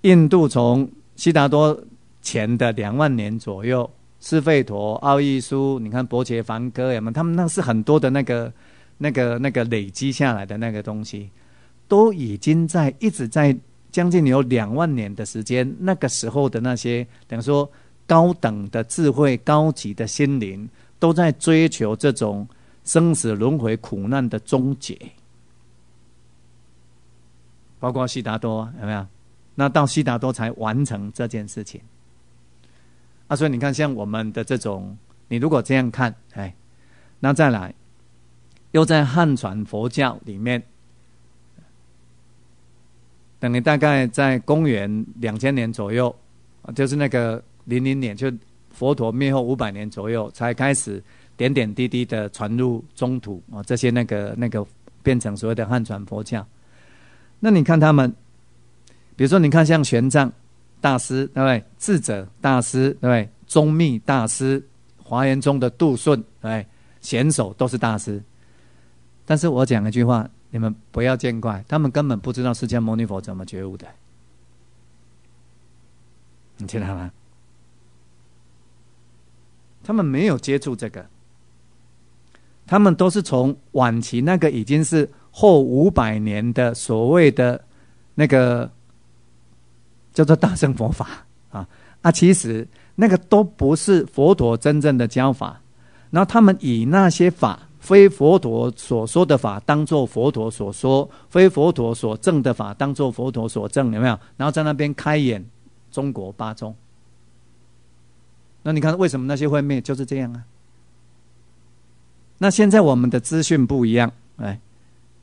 印度从悉达多前的两万年左右，斯费陀、奥义书，你看伯伽梵歌，有没有？他们那是很多的那个、那个、那个累积下来的那个东西，都已经在一直在将近有两万年的时间，那个时候的那些等于说高等的智慧、高级的心灵，都在追求这种。生死轮回苦难的终结，包括悉达多，有没有？那到悉达多才完成这件事情啊！所以你看，像我们的这种，你如果这样看，哎，那再来，又在汉传佛教里面，等于大概在公元两千年左右，就是那个零零年，就佛陀灭后五百年左右才开始。点点滴滴的传入中土啊、哦，这些那个那个变成所谓的汉传佛教。那你看他们，比如说你看像玄奘大师，对不对？智者大师，对不对？宗密大师，华严宗的杜顺，对不对？贤首都是大师。但是我讲一句话，你们不要见怪，他们根本不知道释迦牟尼佛怎么觉悟的。你知道吗？他们没有接触这个，他们都是从晚期那个已经是后五百年的所谓的那个叫做大乘佛法啊啊，其实那个都不是佛陀真正的教法，然后他们以那些法。非佛陀所说的法当作佛陀所说，非佛陀所证的法当作佛陀所证，有没有？然后在那边开演中国八宗。那你看为什么那些会灭，就是这样啊。那现在我们的资讯不一样，哎，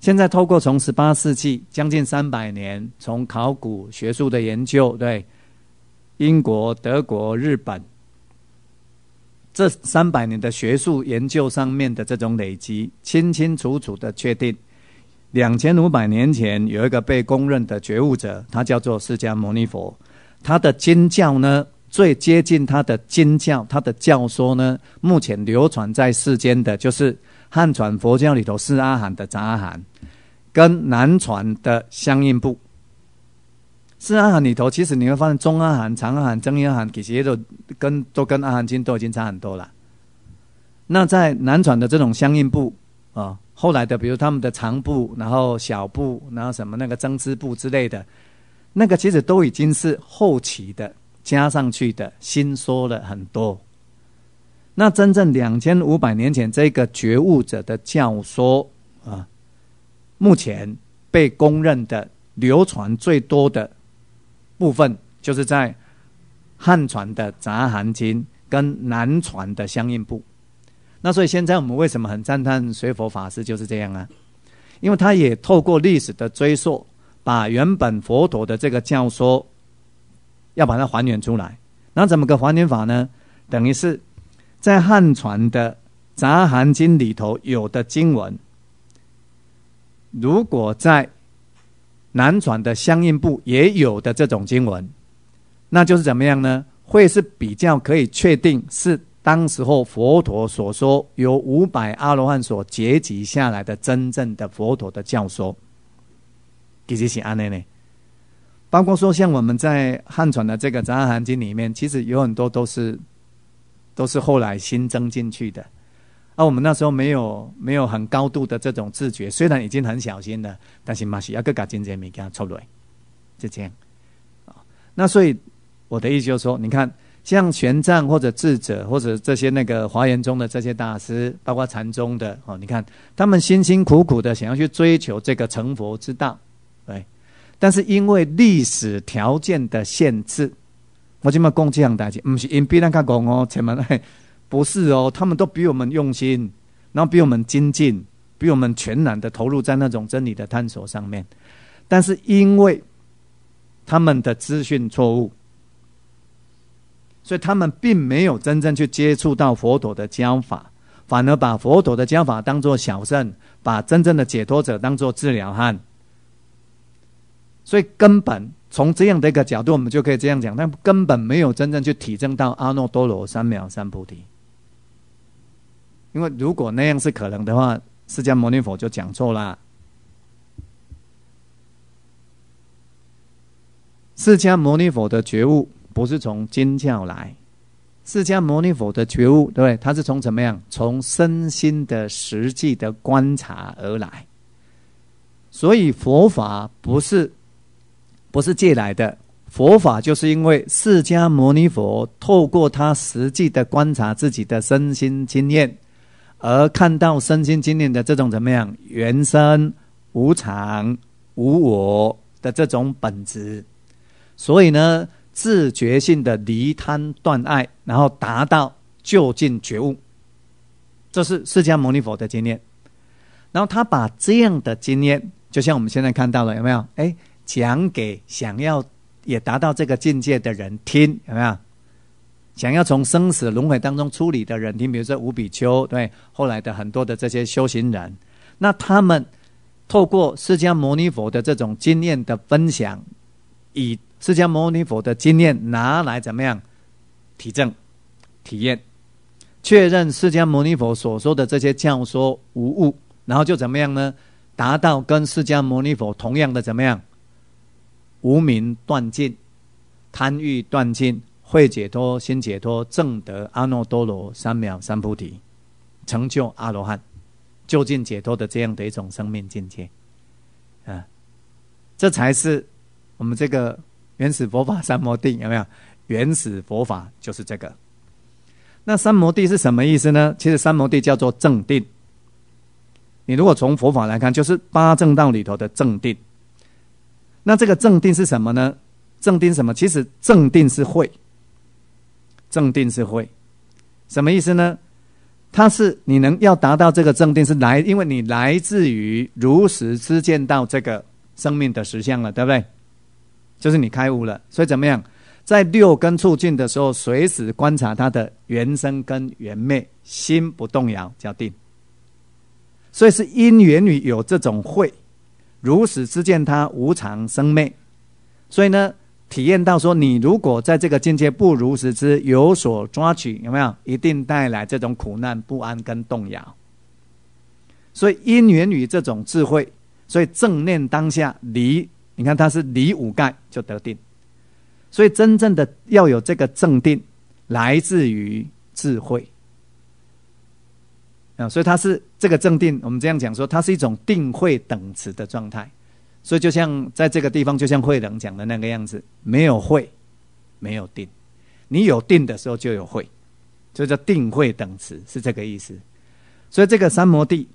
现在透过从十八世纪将近三百年，从考古学术的研究，对英国、德国、日本。这三百年的学术研究上面的这种累积，清清楚楚的确定，两千五百年前有一个被公认的觉悟者，他叫做释迦牟尼佛。他的经教呢，最接近他的经教，他的教说呢，目前流传在世间的就是汉传佛教里头四阿含的杂阿含，跟南传的相应部。四阿含里头，其实你会发现中阿含、长阿含、增一阿含，其实也都跟都跟阿含经都已经差很多了。那在南传的这种相应部啊、哦，后来的比如他们的长部，然后小部，然后什么那个增支部之类的，那个其实都已经是后期的加上去的，新说了很多。那真正两千五百年前这个觉悟者的教说啊、哦，目前被公认的流传最多的。部分就是在汉传的杂含经跟南传的相应部，那所以现在我们为什么很赞叹随佛法师就是这样啊？因为他也透过历史的追溯，把原本佛陀的这个教说，要把它还原出来。那怎么个还原法呢？等于是在汉传的杂含经里头有的经文，如果在南传的相应部也有的这种经文，那就是怎么样呢？会是比较可以确定是当时候佛陀所说由五百阿罗汉所结集下来的真正的佛陀的教说，其实是这样呢。包括说像我们在汉传的这个杂阿含经里面，其实有很多都是都是后来新增进去的。那、啊、我们那时候没有没有很高度的这种自觉，虽然已经很小心了，但是嘛是要更加精简，没给他抽来，就这样。那所以我的意思就是说，你看像玄奘或者智者或者这些那个华严宗的这些大师，包括禅宗的哦，你看他们辛辛苦苦的想要去追求这个成佛之道，对。但是因为历史条件的限制，我今嘛讲这样代志，不是因比咱较戆哦，千万哎。不是哦，他们都比我们用心，然后比我们精进，比我们全然的投入在那种真理的探索上面。但是因为他们的资讯错误，所以他们并没有真正去接触到佛陀的教法，反而把佛陀的教法当作小圣，把真正的解脱者当作治疗汉。所以根本从这样的一个角度，我们就可以这样讲，但根本没有真正去体证到阿耨多罗三藐三菩提。因为如果那样是可能的话，释迦牟尼佛就讲错了。释迦牟尼佛的觉悟不是从经教来，释迦牟尼佛的觉悟，对不对？他是从怎么样？从身心的实际的观察而来。所以佛法不是不是借来的，佛法就是因为释迦牟尼佛透过他实际的观察自己的身心经验，而看到身心经验的这种怎么样原生无常无我的这种本质，所以呢自觉性的离贪断爱，然后达到究竟觉悟，这是释迦牟尼佛的经验。然后他把这样的经验，就像我们现在看到了，有没有？哎，讲给想要也达到这个境界的人听，有没有？想要从生死轮回当中出离的人听，比如说五比丘，对，后来的很多的这些修行人，那他们透过释迦牟尼佛的这种经验的分享，以释迦牟尼佛的经验拿来怎么样体证、体验，确认释迦牟尼佛所说的这些教说无误，然后就怎么样呢？达到跟释迦牟尼佛同样的怎么样？无明断尽，贪欲断尽，慧解脱，心解脱，证得阿耨多罗三藐三菩提，成就阿罗汉，究竟解脱的这样的一种生命境界啊，这才是我们这个原始佛法三摩地，有没有？原始佛法就是这个。那三摩地是什么意思呢？其实三摩地叫做正定。你如果从佛法来看，就是八正道里头的正定。那这个正定是什么呢？正定什么？其实正定是慧。正定是慧，什么意思呢？它是你能要达到这个正定，是来，因为你来自于如实知见到这个生命的实相了，对不对？就是你开悟了，所以怎么样？在六根促进的时候，随时观察它的原生跟原昧，心不动摇，叫定。所以是因缘于有这种慧，如实知见它无常生昧，所以呢，体验到说，你如果在这个境界不如实知，有所抓取，有没有？一定带来这种苦难、不安跟动摇。所以因缘于这种智慧，所以正念当下离。你看它是离五盖就得定，所以真正的要有这个正定来自于智慧啊，所以它是这个正定，我们这样讲说它是一种定慧等持的状态。所以就像在这个地方，就像慧能讲的那个样子，没有慧没有定，你有定的时候就有慧，所以叫定慧等持，是这个意思。所以这个三摩地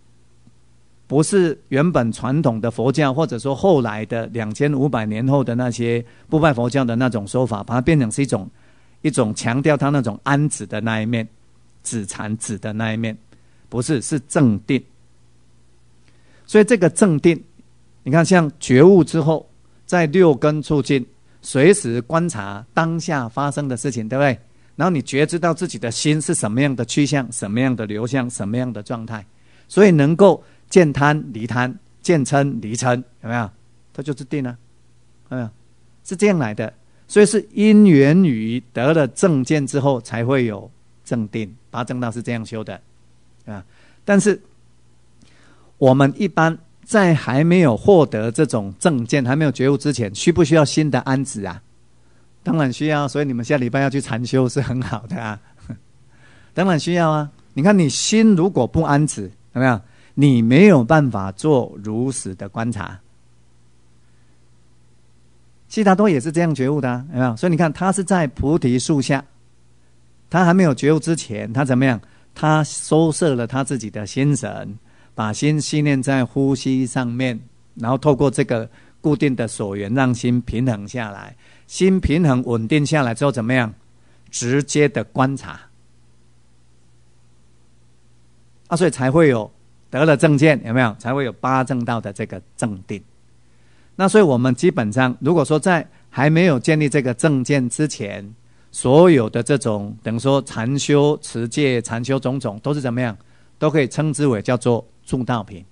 不是原本传统的佛教，或者说后来的两千五百年后的那些不败佛教的那种说法，把它变成是一种一种强调它那种安止的那一面，止禅止的那一面，不是，是正定。所以这个正定，你看像觉悟之后，在六根促进，随时观察当下发生的事情，对不对？然后你觉知到自己的心是什么样的趋向，什么样的流向，什么样的状态，所以能够见贪离贪，见嗔离嗔，有没有？它就是定啊，有没有？是这样来的。所以是因缘于得了正见之后，才会有正定。八正道是这样修的啊。但是我们一般在还没有获得这种正见，还没有觉悟之前，需不需要新的安止啊？当然需要。所以你们下礼拜要去禅修是很好的啊，当然需要啊。你看你心如果不安止，有没有？你没有办法做如实的观察。悉达多也是这样觉悟的啊，有没有？所以你看他是在菩提树下，他还没有觉悟之前，他怎么样？他收摄了他自己的心神，把心系念在呼吸上面，然后透过这个固定的所缘让心平衡下来。心平衡稳定下来之后怎么样？直接的观察啊，所以才会有得了正见，有没有？才会有八正道的这个正定。那所以我们基本上，如果说在还没有建立这个正见之前，所有的这种等于说禅修、持戒、禅修种种，都是怎么样？都可以称之为叫做助道品。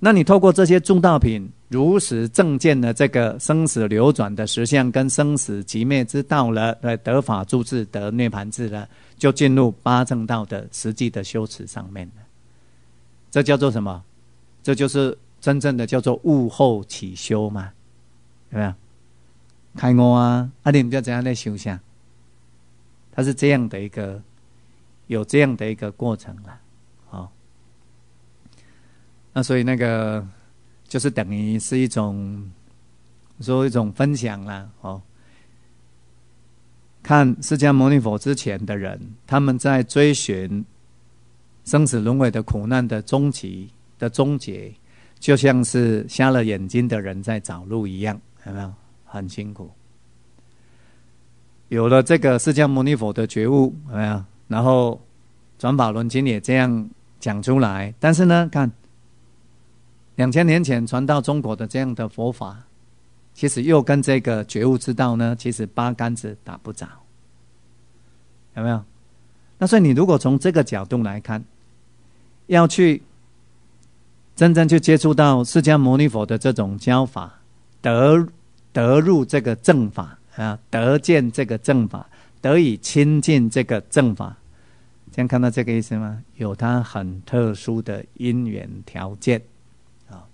那你透过这些助道品，如实正见的这个生死流转的实相跟生死寂灭之道了，得法住智，得涅盘智了，就进入八正道的实际的修持上面了。这叫做什么？这就是真正的叫做悟后起修嘛，有没有？开悟啊，啊你们就怎样在修下？它是这样的一个，有这样的一个过程了，哦。那所以那个就是等于是一种，说一种分享啦，哦。看释迦牟尼佛之前的人，他们在追寻生死轮回的苦难的终极的终结，就像是瞎了眼睛的人在找路一样，有没有？很辛苦。有了这个释迦牟尼佛的觉悟，有没有？然后转法轮经也这样讲出来，但是呢，看两千年前传到中国的这样的佛法，其实又跟这个觉悟之道呢，其实八竿子打不着，有没有？那所以你如果从这个角度来看，要去真正去接触到释迦牟尼佛的这种教法，得得入这个正法啊，得见这个正法，得以亲近这个正法，这样看到这个意思吗？有它很特殊的因缘条件啊。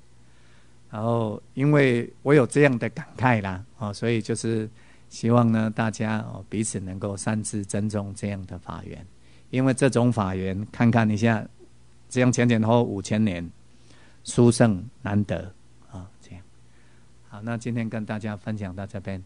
然后因为我有这样的感慨啦，哦，所以就是希望呢大家哦彼此能够三自珍重这样的法缘，因为这种法缘看看一下，这样前前后后五千年，殊胜难得啊、哦，这样。好，那今天跟大家分享到这边。